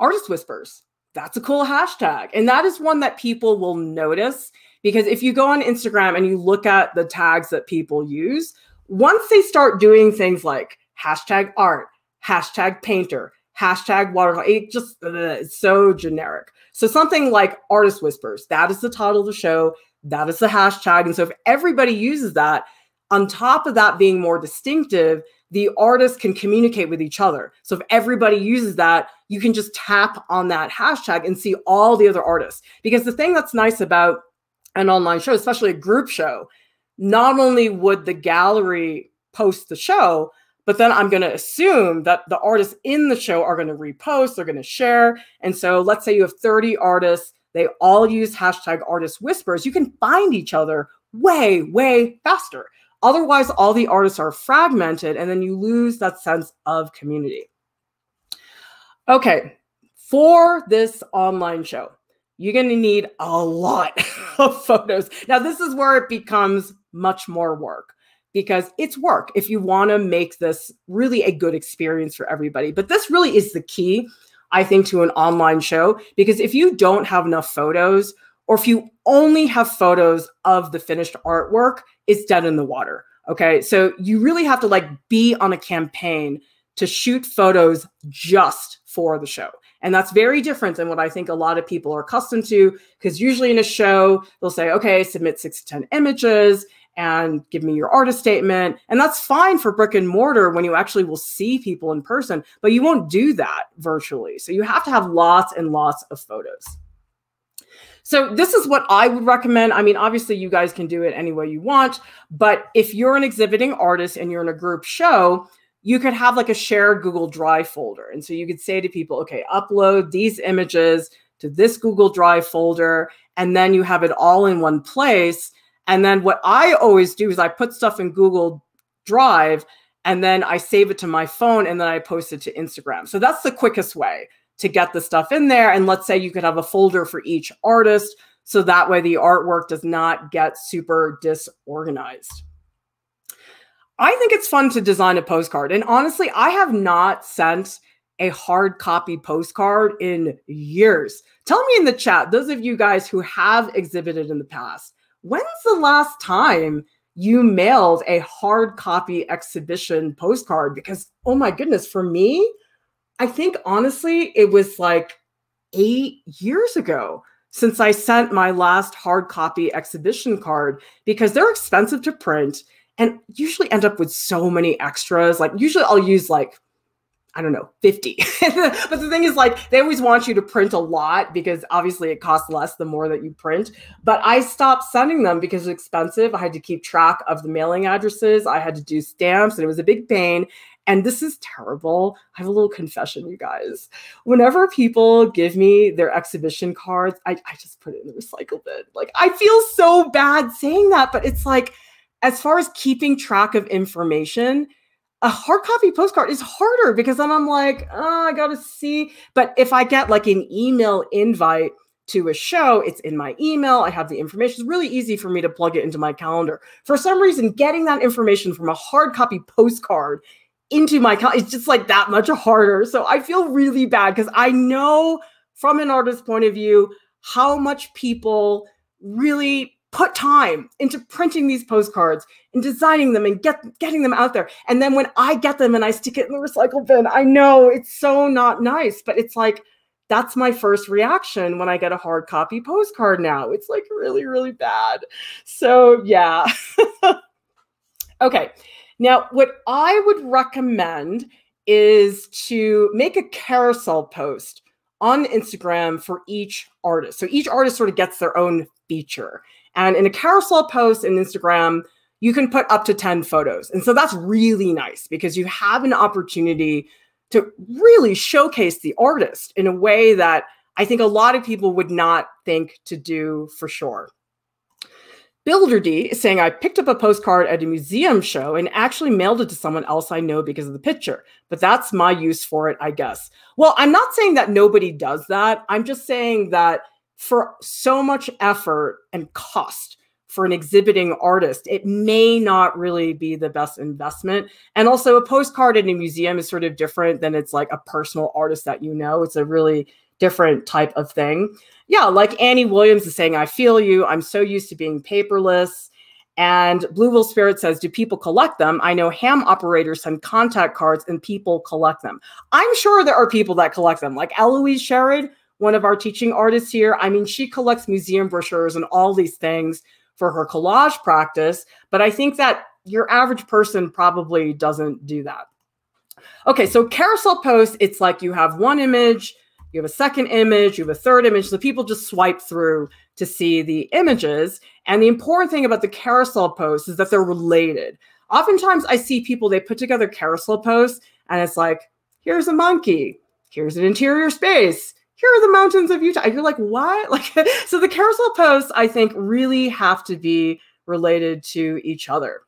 Artist Whispers, that's a cool hashtag. And that is one that people will notice, because if you go on Instagram and you look at the tags that people use, once they start doing things like hashtag art, hashtag painter, hashtag watercolor, it just, it's so generic. So something like Artist Whispers, that is the title of the show, that is the hashtag. And so if everybody uses that, on top of that being more distinctive, the artists can communicate with each other. So if everybody uses that, you can just tap on that hashtag and see all the other artists. Because the thing that's nice about an online show, especially a group show, not only would the gallery post the show, but then I'm going to assume that the artists in the show are going to repost, they're going to share. And so let's say you have 30 artists, they all use hashtag Artist Whispers. You can find each other way, way faster. Otherwise, all the artists are fragmented, and then you lose that sense of community. Okay, for this online show, you're going to need a lot of photos. Now, this is where it becomes much more work, because it's work if you want to make this really a good experience for everybody. But this really is the key, I think, to an online show, because if you don't have enough photos, or if you only have photos of the finished artwork, it's dead in the water, okay? So you really have to like be on a campaign to shoot photos just for the show. And that's very different than what I think a lot of people are accustomed to, because usually in a show, they'll say, okay, submit 6 to 10 images, and give me your artist statement. And that's fine for brick and mortar when you actually will see people in person, but you won't do that virtually. So you have to have lots and lots of photos. So this is what I would recommend. I mean, obviously you guys can do it any way you want, but if you're an exhibiting artist and you're in a group show, you could have like a shared Google Drive folder. And so you could say to people, okay, upload these images to this Google Drive folder, and then you have it all in one place. And then what I always do is I put stuff in Google Drive, and then I save it to my phone, and then I post it to Instagram. So that's the quickest way to get the stuff in there. And let's say you could have a folder for each artist, so that way the artwork does not get super disorganized. I think it's fun to design a postcard. And honestly, I have not sent a hard copy postcard in years. Tell me in the chat, those of you guys who have exhibited in the past, when's the last time you mailed a hard copy exhibition postcard? Because, oh my goodness, for me, I think honestly, it was like 8 years ago since I sent my last hard copy exhibition card, because they're expensive to print and usually end up with so many extras. Like usually I'll use like, I don't know, 50. But the thing is, like, they always want you to print a lot, because obviously it costs less the more that you print. But I stopped sending them because it's expensive. I had to keep track of the mailing addresses. I had to do stamps, and it was a big pain. And this is terrible. I have a little confession, you guys. Whenever people give me their exhibition cards, I just put it in the recycle bin. Like, I feel so bad saying that, but it's like, as far as keeping track of information, a hard copy postcard is harder, because then I'm like, oh, I got to see. But if I get like an email invite to a show, it's in my email. I have the information. It's really easy for me to plug it into my calendar. For some reason, getting that information from a hard copy postcard into my calendar, it's just like that much harder. So I feel really bad, because I know from an artist's point of view how much people really put time into printing these postcards and designing them and getting them out there. And then when I get them and I stick it in the recycle bin, I know it's so not nice, but it's like, that's my first reaction when I get a hard copy postcard now. It's like really, really bad. So yeah. Okay. Now what I would recommend is to make a carousel post on Instagram for each artist. So each artist sort of gets their own feature. And in a carousel post in Instagram, you can put up to 10 photos. And so that's really nice because you have an opportunity to really showcase the artist in a way that I think a lot of people would not think to do for sure. Builder D is saying, I picked up a postcard at a museum show and actually mailed it to someone else I know because of the picture, but that's my use for it, I guess. Well, I'm not saying that nobody does that. I'm just saying that for so much effort and cost for an exhibiting artist, it may not really be the best investment. And also a postcard in a museum is sort of different than it's like a personal artist that you know. It's a really different type of thing. Yeah, like Annie Williams is saying, I feel you. I'm so used to being paperless. And Blue Will Spirit says, do people collect them? I know ham operators send contact cards and people collect them. I'm sure there are people that collect them. Like Eloise Sherrod, one of our teaching artists here. I mean, she collects museum brochures and all these things for her collage practice. But I think that your average person probably doesn't do that. Okay, so carousel posts, it's like you have one image, you have a second image, you have a third image. So people just swipe through to see the images. And the important thing about the carousel posts is that they're related. Oftentimes I see people, they put together carousel posts and it's like, here's a monkey, here's an interior space, here are the mountains of Utah. You're like, what? Like, so the carousel posts, I think, really have to be related to each other.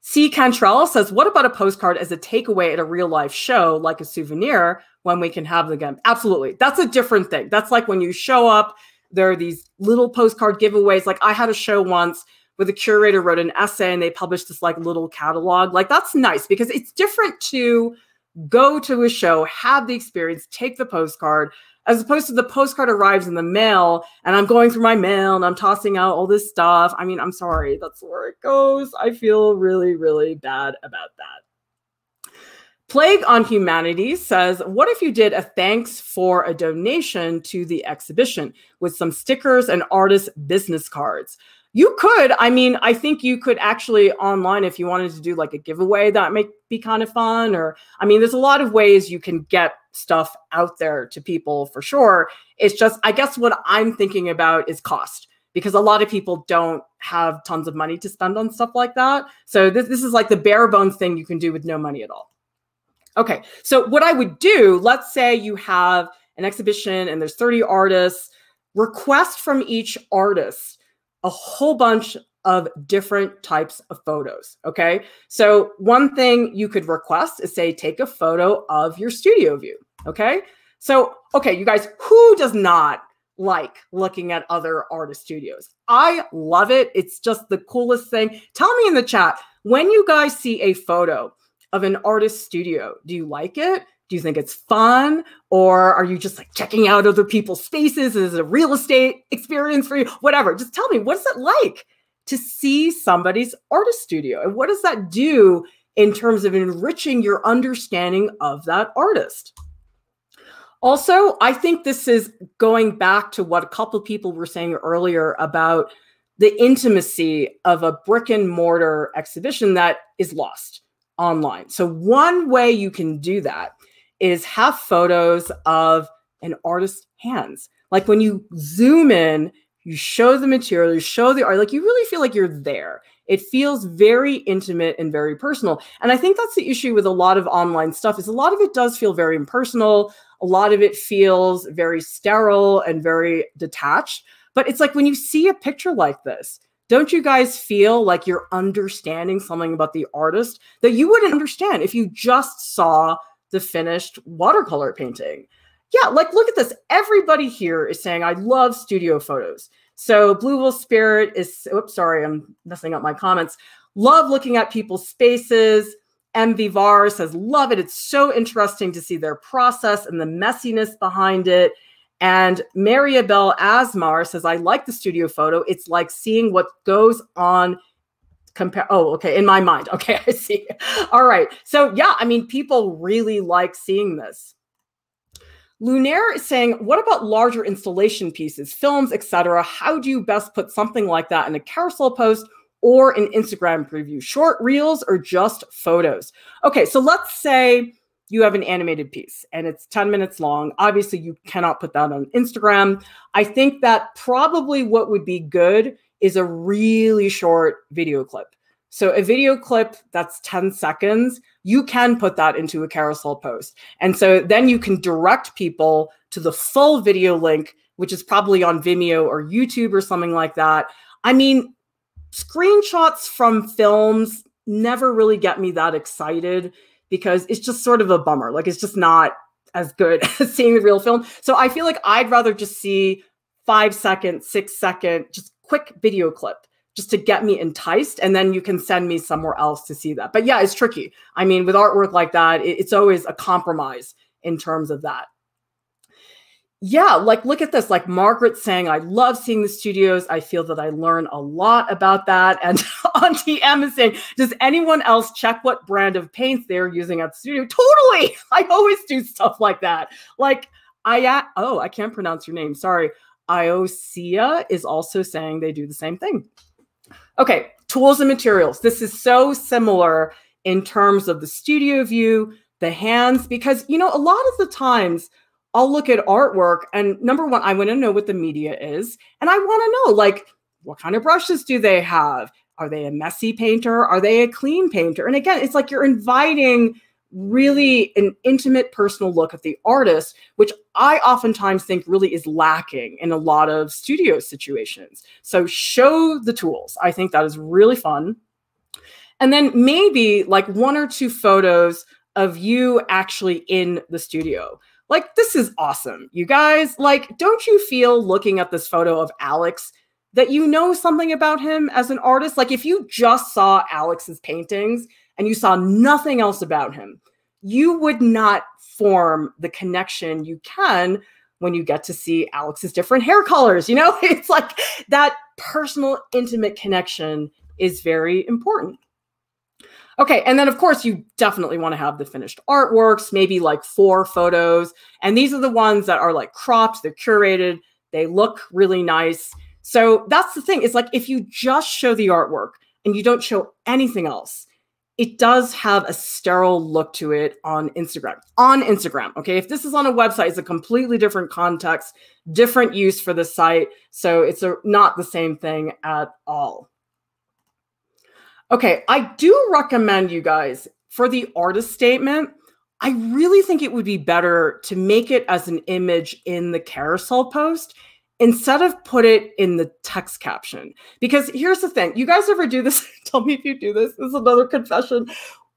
C. Cantrell says, what about a postcard as a takeaway at a real life show, like a souvenir, when we can have them again? Absolutely. That's a different thing. That's like when you show up, there are these little postcard giveaways. Like I had a show once where the curator wrote an essay and they published this like little catalog. Like that's nice because it's different to go to a show, have the experience, take the postcard, as opposed to the postcard arrives in the mail and I'm going through my mail and I'm tossing out all this stuff. I mean, I'm sorry, that's where it goes. I feel really, really bad about that. Plague on Humanity says, what if you did a thanks for a donation to the exhibition with some stickers and artist business cards? You could. I mean, I think you could actually online if you wanted to do like a giveaway, that might be kind of fun. Or, I mean, there's a lot of ways you can get stuff out there to people for sure. It's just, I guess what I'm thinking about is cost, because a lot of people don't have tons of money to spend on stuff like that. So this is like the bare bones thing you can do with no money at all. Okay. So what I would do, let's say you have an exhibition and there's 30 artists, request from each artist a whole bunch of different types of photos, okay? So one thing you could request is say, take a photo of your studio view, okay? So, okay, you guys, who does not like looking at other artist studios? I love it. It's just the coolest thing. Tell me in the chat, when you guys see a photo of an artist studio, do you like it? Do you think it's fun? Or are you just like checking out other people's spaces? Is it a real estate experience for you? Whatever. Just tell me, what is it like to see somebody's artist studio? And what does that do in terms of enriching your understanding of that artist? Also, I think this is going back to what a couple of people were saying earlier about the intimacy of a brick and mortar exhibition that is lost online. So one way you can do that is have photos of an artist's hands. Like when you zoom in, you show the material, you show the art, like you really feel like you're there. It feels very intimate and very personal. And I think that's the issue with a lot of online stuff is a lot of it does feel very impersonal. A lot of it feels very sterile and very detached. But it's like when you see a picture like this, don't you guys feel like you're understanding something about the artist that you wouldn't understand if you just saw the finished watercolor painting? Yeah, like look at this. Everybody here is saying, I love studio photos. So Blue Will Spirit is, oops, sorry, I'm messing up my comments. Love looking at people's spaces. MV Var says, love it. It's so interesting to see their process and the messiness behind it. And Mariabel Asmar says, I like the studio photo. It's like seeing what goes on. Oh, okay. In my mind. Okay. I see. All right. So yeah, I mean, people really like seeing this. Lunaire is saying, what about larger installation pieces, films, etc.? How do you best put something like that in a carousel post or an Instagram preview, short reels or just photos. Okay, so let's say you have an animated piece and it's 10 minutes long. Obviously, you cannot put that on Instagram. I think that probably what would be good is a really short video clip. So a video clip that's 10 seconds, you can put that into a carousel post. And so then you can direct people to the full video link, which is probably on Vimeo or YouTube or something like that. I mean, screenshots from films never really get me that excited because it's just sort of a bummer. Like, it's just not as good as seeing a real film. So I feel like I'd rather just see 5 second, 6 second, just quick video clip, just to get me enticed, and then you can send me somewhere else to see that. But yeah, it's tricky. I mean, with artwork like that, it's always a compromise in terms of that. Yeah, like look at this, like Margaret saying, I love seeing the studios. I feel that I learn a lot about that. And Auntie M is saying, does anyone else check what brand of paints they're using at the studio? Totally, I always do stuff like that. Like oh, I can't pronounce your name, sorry. Iosia is also saying they do the same thing. Okay, tools and materials. This is so similar in terms of the studio view, the hands, because, you know, a lot of the times I'll look at artwork and number one, I want to know what the media is. And I want to know, like, what kind of brushes do they have? Are they a messy painter? Are they a clean painter? And again, it's like you're inviting really an intimate personal look at the artist, which I oftentimes think really is lacking in a lot of studio situations. So show the tools. I think that is really fun. And then maybe like 1 or 2 photos of you actually in the studio. Like, this is awesome, you guys. Like, don't you feel looking at this photo of Alex that you know something about him as an artist? Like, if you just saw Alex's paintings and you saw nothing else about him, you would not form the connection you can when you get to see Alex's different hair colors. You know, it's like that personal, intimate connection is very important. Okay, and then of course, you definitely want to have the finished artworks, maybe like 4 photos. And these are the ones that are like cropped, they're curated, they look really nice. So that's the thing, it's like if you just show the artwork and you don't show anything else, it does have a sterile look to it on Instagram. On Instagram, okay? If this is on a website, it's a completely different context, different use for the site. So it's not the same thing at all. Okay, I do recommend you guys, for the artist statement, I really think it would be better to make it as an image in the carousel post instead of put it in the text caption. Because here's the thing, you guys ever do this? Tell me if you do this, this is another confession.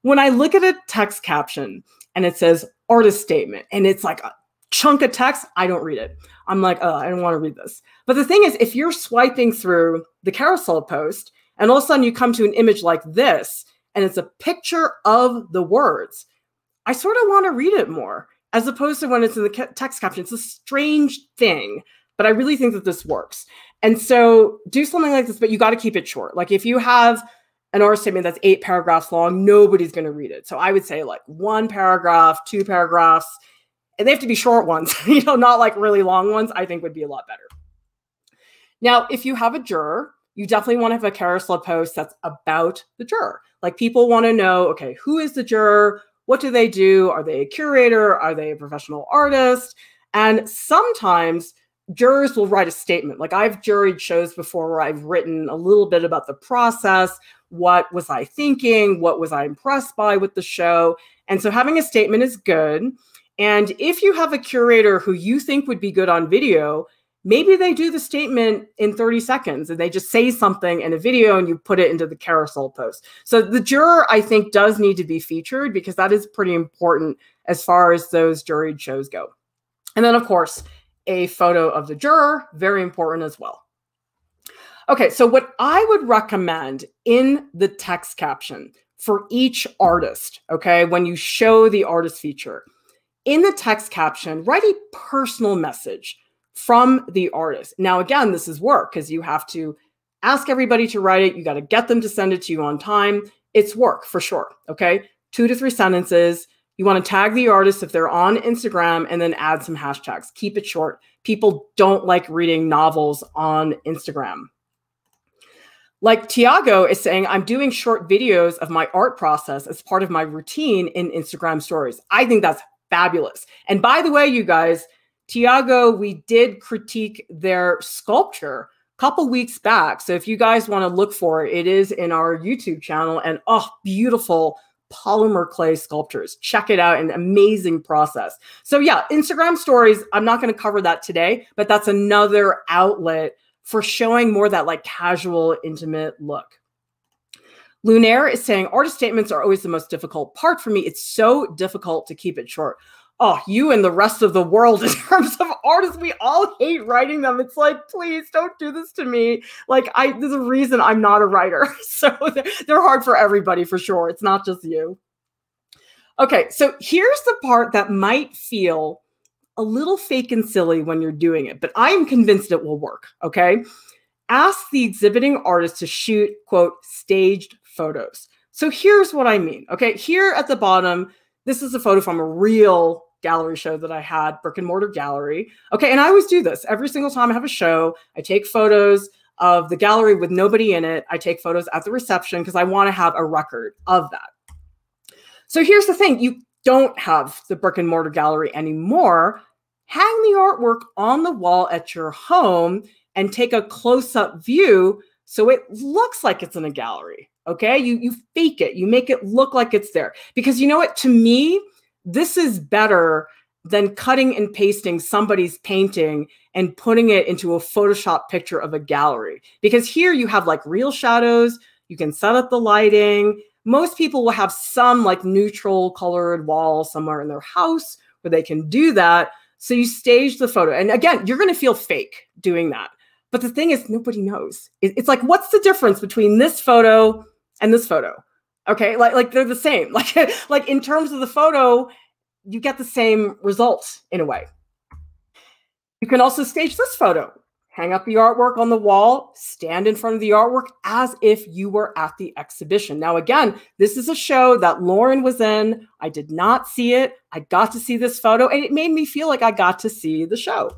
When I look at a text caption and it says artist statement and it's like a chunk of text, I don't read it. I'm like, oh, I don't want to read this. But the thing is, if you're swiping through the carousel post and all of a sudden you come to an image like this and it's a picture of the words, I sort of want to read it more as opposed to when it's in the text caption. It's a strange thing, but I really think that this works. And so do something like this, but you got to keep it short. Like if you have an artist statement that's 8 paragraphs long, nobody's going to read it. So I would say like 1 paragraph, 2 paragraphs, and they have to be short ones, you know, not like really long ones, I think would be a lot better. Now, if you have a juror, you definitely want to have a carousel post that's about the juror. Like people want to know, okay, who is the juror? What do they do? Are they a curator? Are they a professional artist? And sometimes jurors will write a statement. Like I've juried shows before where I've written a little bit about the process. What was I thinking? What was I impressed by with the show? And so having a statement is good. And if you have a curator who you think would be good on video, maybe they do the statement in 30 seconds and they just say something in a video and you put it into the carousel post. So the juror, I think, does need to be featured because that is pretty important as far as those juried shows go. And then, of course, a photo of the juror, very important as well. Okay, so what I would recommend in the text caption for each artist, okay, when you show the artist feature, in the text caption, write a personal message from the artist. Now, again, this is work because you have to ask everybody to write it. You got to get them to send it to you on time. It's work for sure, okay? 2 to 3 sentences. You want to tag the artist if they're on Instagram and then add some hashtags. Keep it short. People don't like reading novels on Instagram. Like Tiago is saying, I'm doing short videos of my art process as part of my routine in Instagram stories. I think that's fabulous. And by the way, you guys, Tiago, we did critique their sculpture a couple weeks back. So if you guys want to look for it, it is in our YouTube channel. And oh, beautiful polymer clay sculptures. Check it out. An amazing process. So yeah, Instagram stories, I'm not going to cover that today, but that's another outlet for showing more that like casual, intimate look. Lunaire is saying, artist statements are always the most difficult part for me. It's so difficult to keep it short. Oh, you and the rest of the world in terms of artists, we all hate writing them. It's like, please don't do this to me. Like, there's a reason I'm not a writer. So they're hard for everybody for sure. It's not just you. Okay, so here's the part that might feel a little fake and silly when you're doing it, but I am convinced it will work, okay? Ask the exhibiting artist to shoot, quote, staged photos. So here's what I mean, okay? Here at the bottom, this is a photo from a real gallery show that I had, brick and mortar gallery. Okay, and I always do this. Every single time I have a show, I take photos of the gallery with nobody in it. I take photos at the reception because I want to have a record of that. So here's the thing. You don't have the brick and mortar gallery anymore. Hang the artwork on the wall at your home and take a close-up view so it looks like it's in a gallery, okay? You fake it. You make it look like it's there. Because you know what? To me, this is better than cutting and pasting somebody's painting and putting it into a Photoshop picture of a gallery. Because here you have like real shadows. You can set up the lighting. Most people will have some like neutral colored wall somewhere in their house where they can do that. So you stage the photo. And again, you're going to feel fake doing that. But the thing is, nobody knows. It's like, what's the difference between this photo and this photo? Okay, like they're the same. Like in terms of the photo, you get the same result in a way. You can also stage this photo. Hang up the artwork on the wall, stand in front of the artwork as if you were at the exhibition. Now, again, this is a show that Lauren was in. I did not see it. I got to see this photo, and it made me feel like I got to see the show.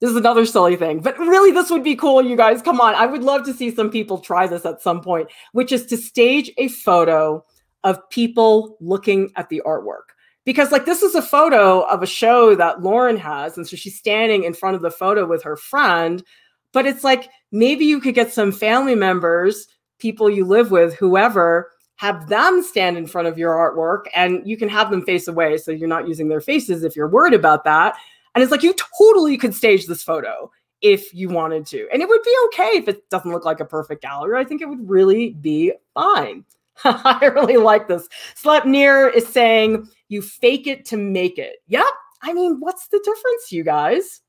This is another silly thing, but really this would be cool, you guys. Come on. I would love to see some people try this at some point, which is to stage a photo of people looking at the artwork. Because like this is a photo of a show that Lauren has. And so she's standing in front of the photo with her friend. But it's like, maybe you could get some family members, people you live with, whoever, have them stand in front of your artwork and you can have them face away. So you're not using their faces if you're worried about that. And it's like, you totally could stage this photo if you wanted to. And it would be okay if it doesn't look like a perfect gallery. I think it would really be fine. I really like this. Slepnir is saying, you fake it to make it. Yep. I mean, what's the difference, you guys?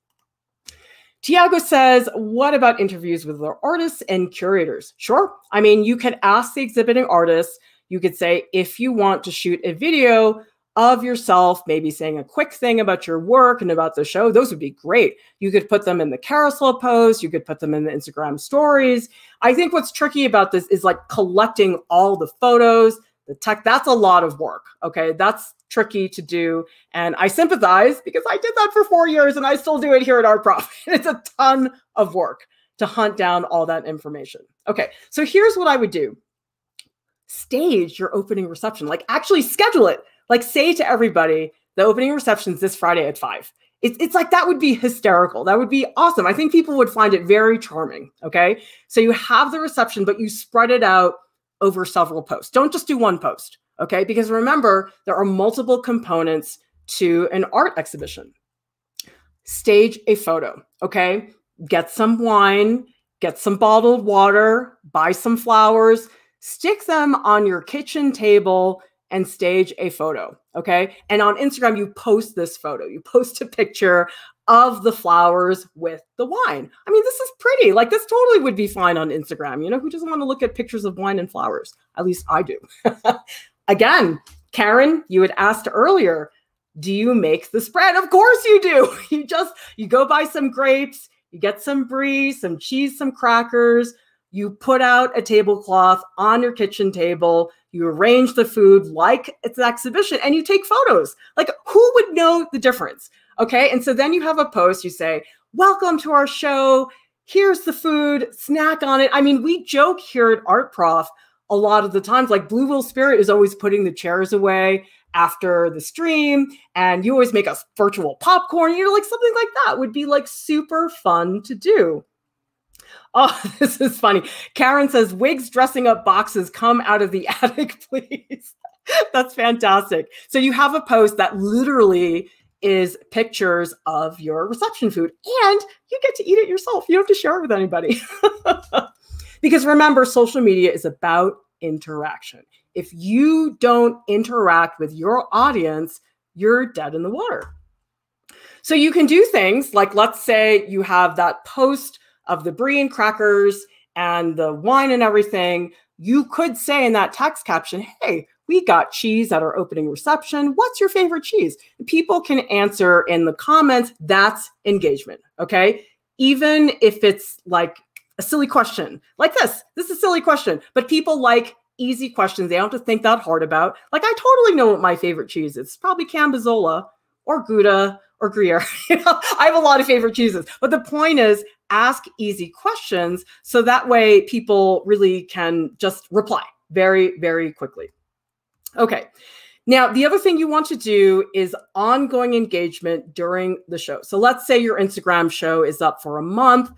Tiago says, what about interviews with other artists and curators? Sure. I mean, you could ask the exhibiting artists. You could say, if you want to shoot a video of yourself, maybe saying a quick thing about your work and about the show, those would be great. You could put them in the carousel post. You could put them in the Instagram stories. I think what's tricky about this is like collecting all the photos, the tech. That's a lot of work. Okay. That's tricky to do. And I sympathize because I did that for 4 years and I still do it here at ArtProf. It's a ton of work to hunt down all that information. Okay. So here's what I would do. Stage your opening reception, like actually schedule it. Like say to everybody, the opening reception's this Friday at 5. It's like, that would be hysterical. That would be awesome. I think people would find it very charming, okay? So you have the reception, but you spread it out over several posts. Don't just do one post, okay? Because remember, there are multiple components to an art exhibition. Stage a photo, okay? Get some wine, get some bottled water, buy some flowers, stick them on your kitchen table, and stage a photo, okay? And on Instagram, you post this photo. You post a picture of the flowers with the wine. I mean, this is pretty. Like, this totally would be fine on Instagram. You know, who doesn't want to look at pictures of wine and flowers? At least I do. Again, Karen, you had asked earlier, do you make the spread? Of course you do. You go buy some grapes, you get some brie, some cheese, some crackers. You put out a tablecloth on your kitchen table. You arrange the food like it's an exhibition and you take photos. Like, who would know the difference? Okay. And so then you have a post, you say, welcome to our show. here's the food, snack on it. I mean, we joke here at ArtProf a lot of the times, like Blue Will Spirit is always putting the chairs away after the stream, and you always make us virtual popcorn, you know, like something like that would be like super fun to do. Oh, this is funny. Karen says, wigs dressing up boxes, come out of the attic, please. That's fantastic. So you have a post that literally is pictures of your reception food, and you get to eat it yourself. You don't have to share it with anybody. Because remember, social media is about interaction. If you don't interact with your audience, you're dead in the water. So you can do things like, let's say you have that post of the brie and crackers and the wine and everything. You could say in that text caption, hey, we got cheese at our opening reception. What's your favorite cheese? People can answer in the comments. That's engagement, okay? Even if it's like a silly question like this. This is a silly question, but people like easy questions. They don't have to think that hard about. Like, I totally know what my favorite cheese is. It's probably Cambazola or Gouda or Gruyere. You know, I have a lot of favorite cheeses. But the point is, ask easy questions so that way people really can just reply very, very quickly. Okay. Now, the other thing you want to do is ongoing engagement during the show. So let's say your Instagram show is up for a month.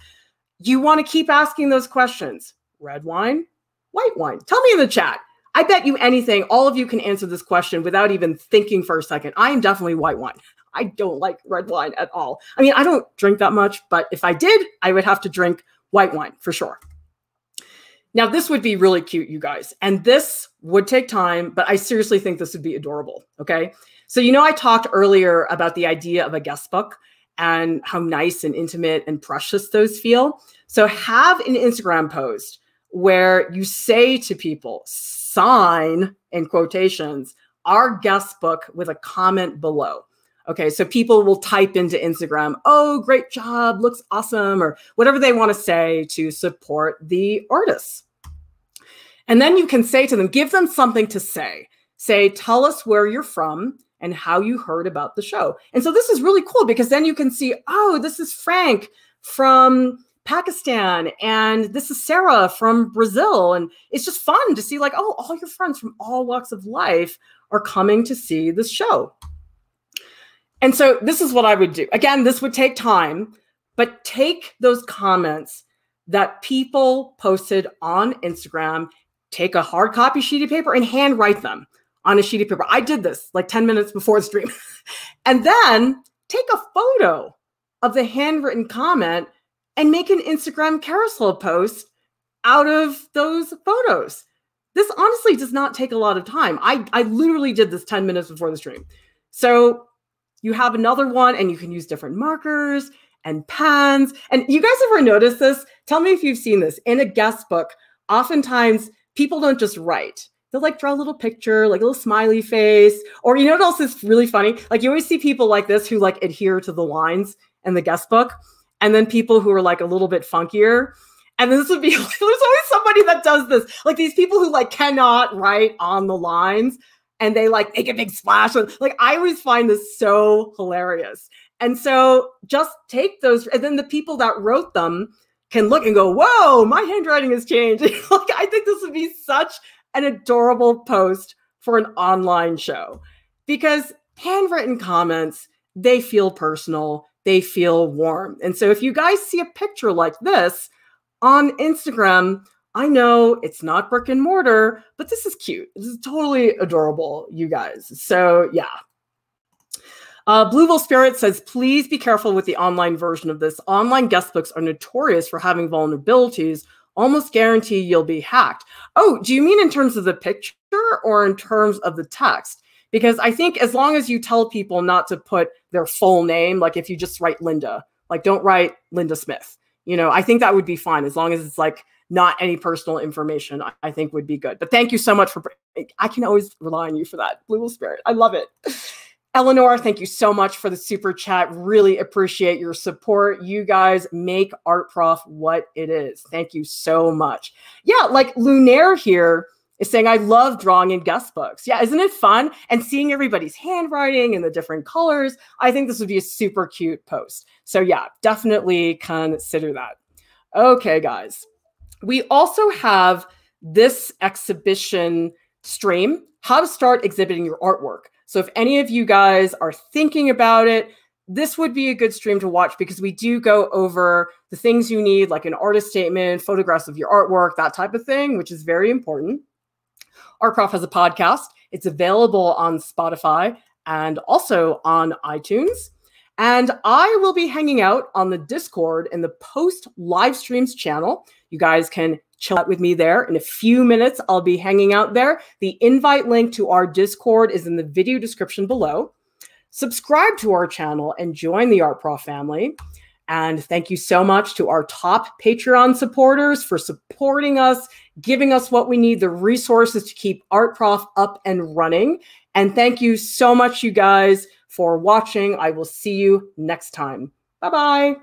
You want to keep asking those questions. Red wine, white wine. Tell me in the chat. I bet you anything, all of you can answer this question without even thinking for a second. I am definitely white wine. I don't like red wine at all. I mean, I don't drink that much, but if I did, I would have to drink white wine for sure. Now, this would be really cute, you guys. And this would take time, but I seriously think this would be adorable, okay? So, you know, I talked earlier about the idea of a guest book and how nice and intimate and precious those feel. So have an Instagram post where you say to people, sign, in quotations, our guest book with a comment below. Okay, so people will type into Instagram, oh, great job, looks awesome, or whatever they want to say to support the artists. And then you can say to them, give them something to say. Say, tell us where you're from and how you heard about the show. And so this is really cool because then you can see, oh, this is Frank from Pakistan, and this is Sarah from Brazil. And it's just fun to see like, oh, all your friends from all walks of life are coming to see this show. And so this is what I would do. Again, this would take time, but take those comments that people posted on Instagram, take a hard copy sheet of paper and handwrite them on a sheet of paper. I did this like 10 minutes before the stream. And then take a photo of the handwritten comment and make an Instagram carousel post out of those photos. This honestly does not take a lot of time. I literally did this 10 minutes before the stream. So you have another one and you can use different markers and pens. And you guys ever noticed this? Tell me if you've seen this. In a guest book, oftentimes people don't just write. They'll like draw a little picture, like a little smiley face. Or you know what else is really funny? Like you always see people like this who like adhere to the lines in the guest book. And then people who are like a little bit funkier. And this would be, there's always somebody that does this. Like these people who like cannot write on the lines. And they like make a big splash. Like I always find this so hilarious. And so just take those. And then the people that wrote them can look and go, whoa, my handwriting has changed. Like I think this would be such an adorable post for an online show because handwritten comments, they feel personal, they feel warm. And so if you guys see a picture like this on Instagram, I know it's not brick and mortar, but this is cute. This is totally adorable, you guys. So yeah. Blueville Spirit says, please be careful with the online version of this. Online guest books are notorious for having vulnerabilities. Almost guarantee you'll be hacked. Oh, do you mean in terms of the picture or in terms of the text? Because I think as long as you tell people not to put their full name, like if you just write Linda, like don't write Linda Smith. You know, I think that would be fine as long as it's like, not any personal information, I think would be good. But thank you so much for, I can always rely on you for that, Blue Will Spirit. I love it. Eleanor, thank you so much for the super chat. Really appreciate your support. You guys make ArtProf what it is. Thank you so much. Yeah, like Lunaire here is saying, I love drawing in guest books. Yeah, isn't it fun? And seeing everybody's handwriting and the different colors, I think this would be a super cute post. So yeah, definitely consider that. Okay, guys. We also have this exhibition stream, how to start exhibiting your artwork. So if any of you guys are thinking about it, this would be a good stream to watch because we do go over the things you need, like an artist statement, photographs of your artwork, that type of thing, which is very important. ArtProf has a podcast. It's available on Spotify and also on iTunes. And I will be hanging out on the Discord in the post live streams channel. You guys can chill out with me there. In a few minutes, I'll be hanging out there. The invite link to our Discord is in the video description below. Subscribe to our channel and join the ArtProf family. And thank you so much to our top Patreon supporters for supporting us, giving us what we need, the resources to keep ArtProf up and running. And thank you so much, you guys, for watching. I will see you next time. Bye-bye.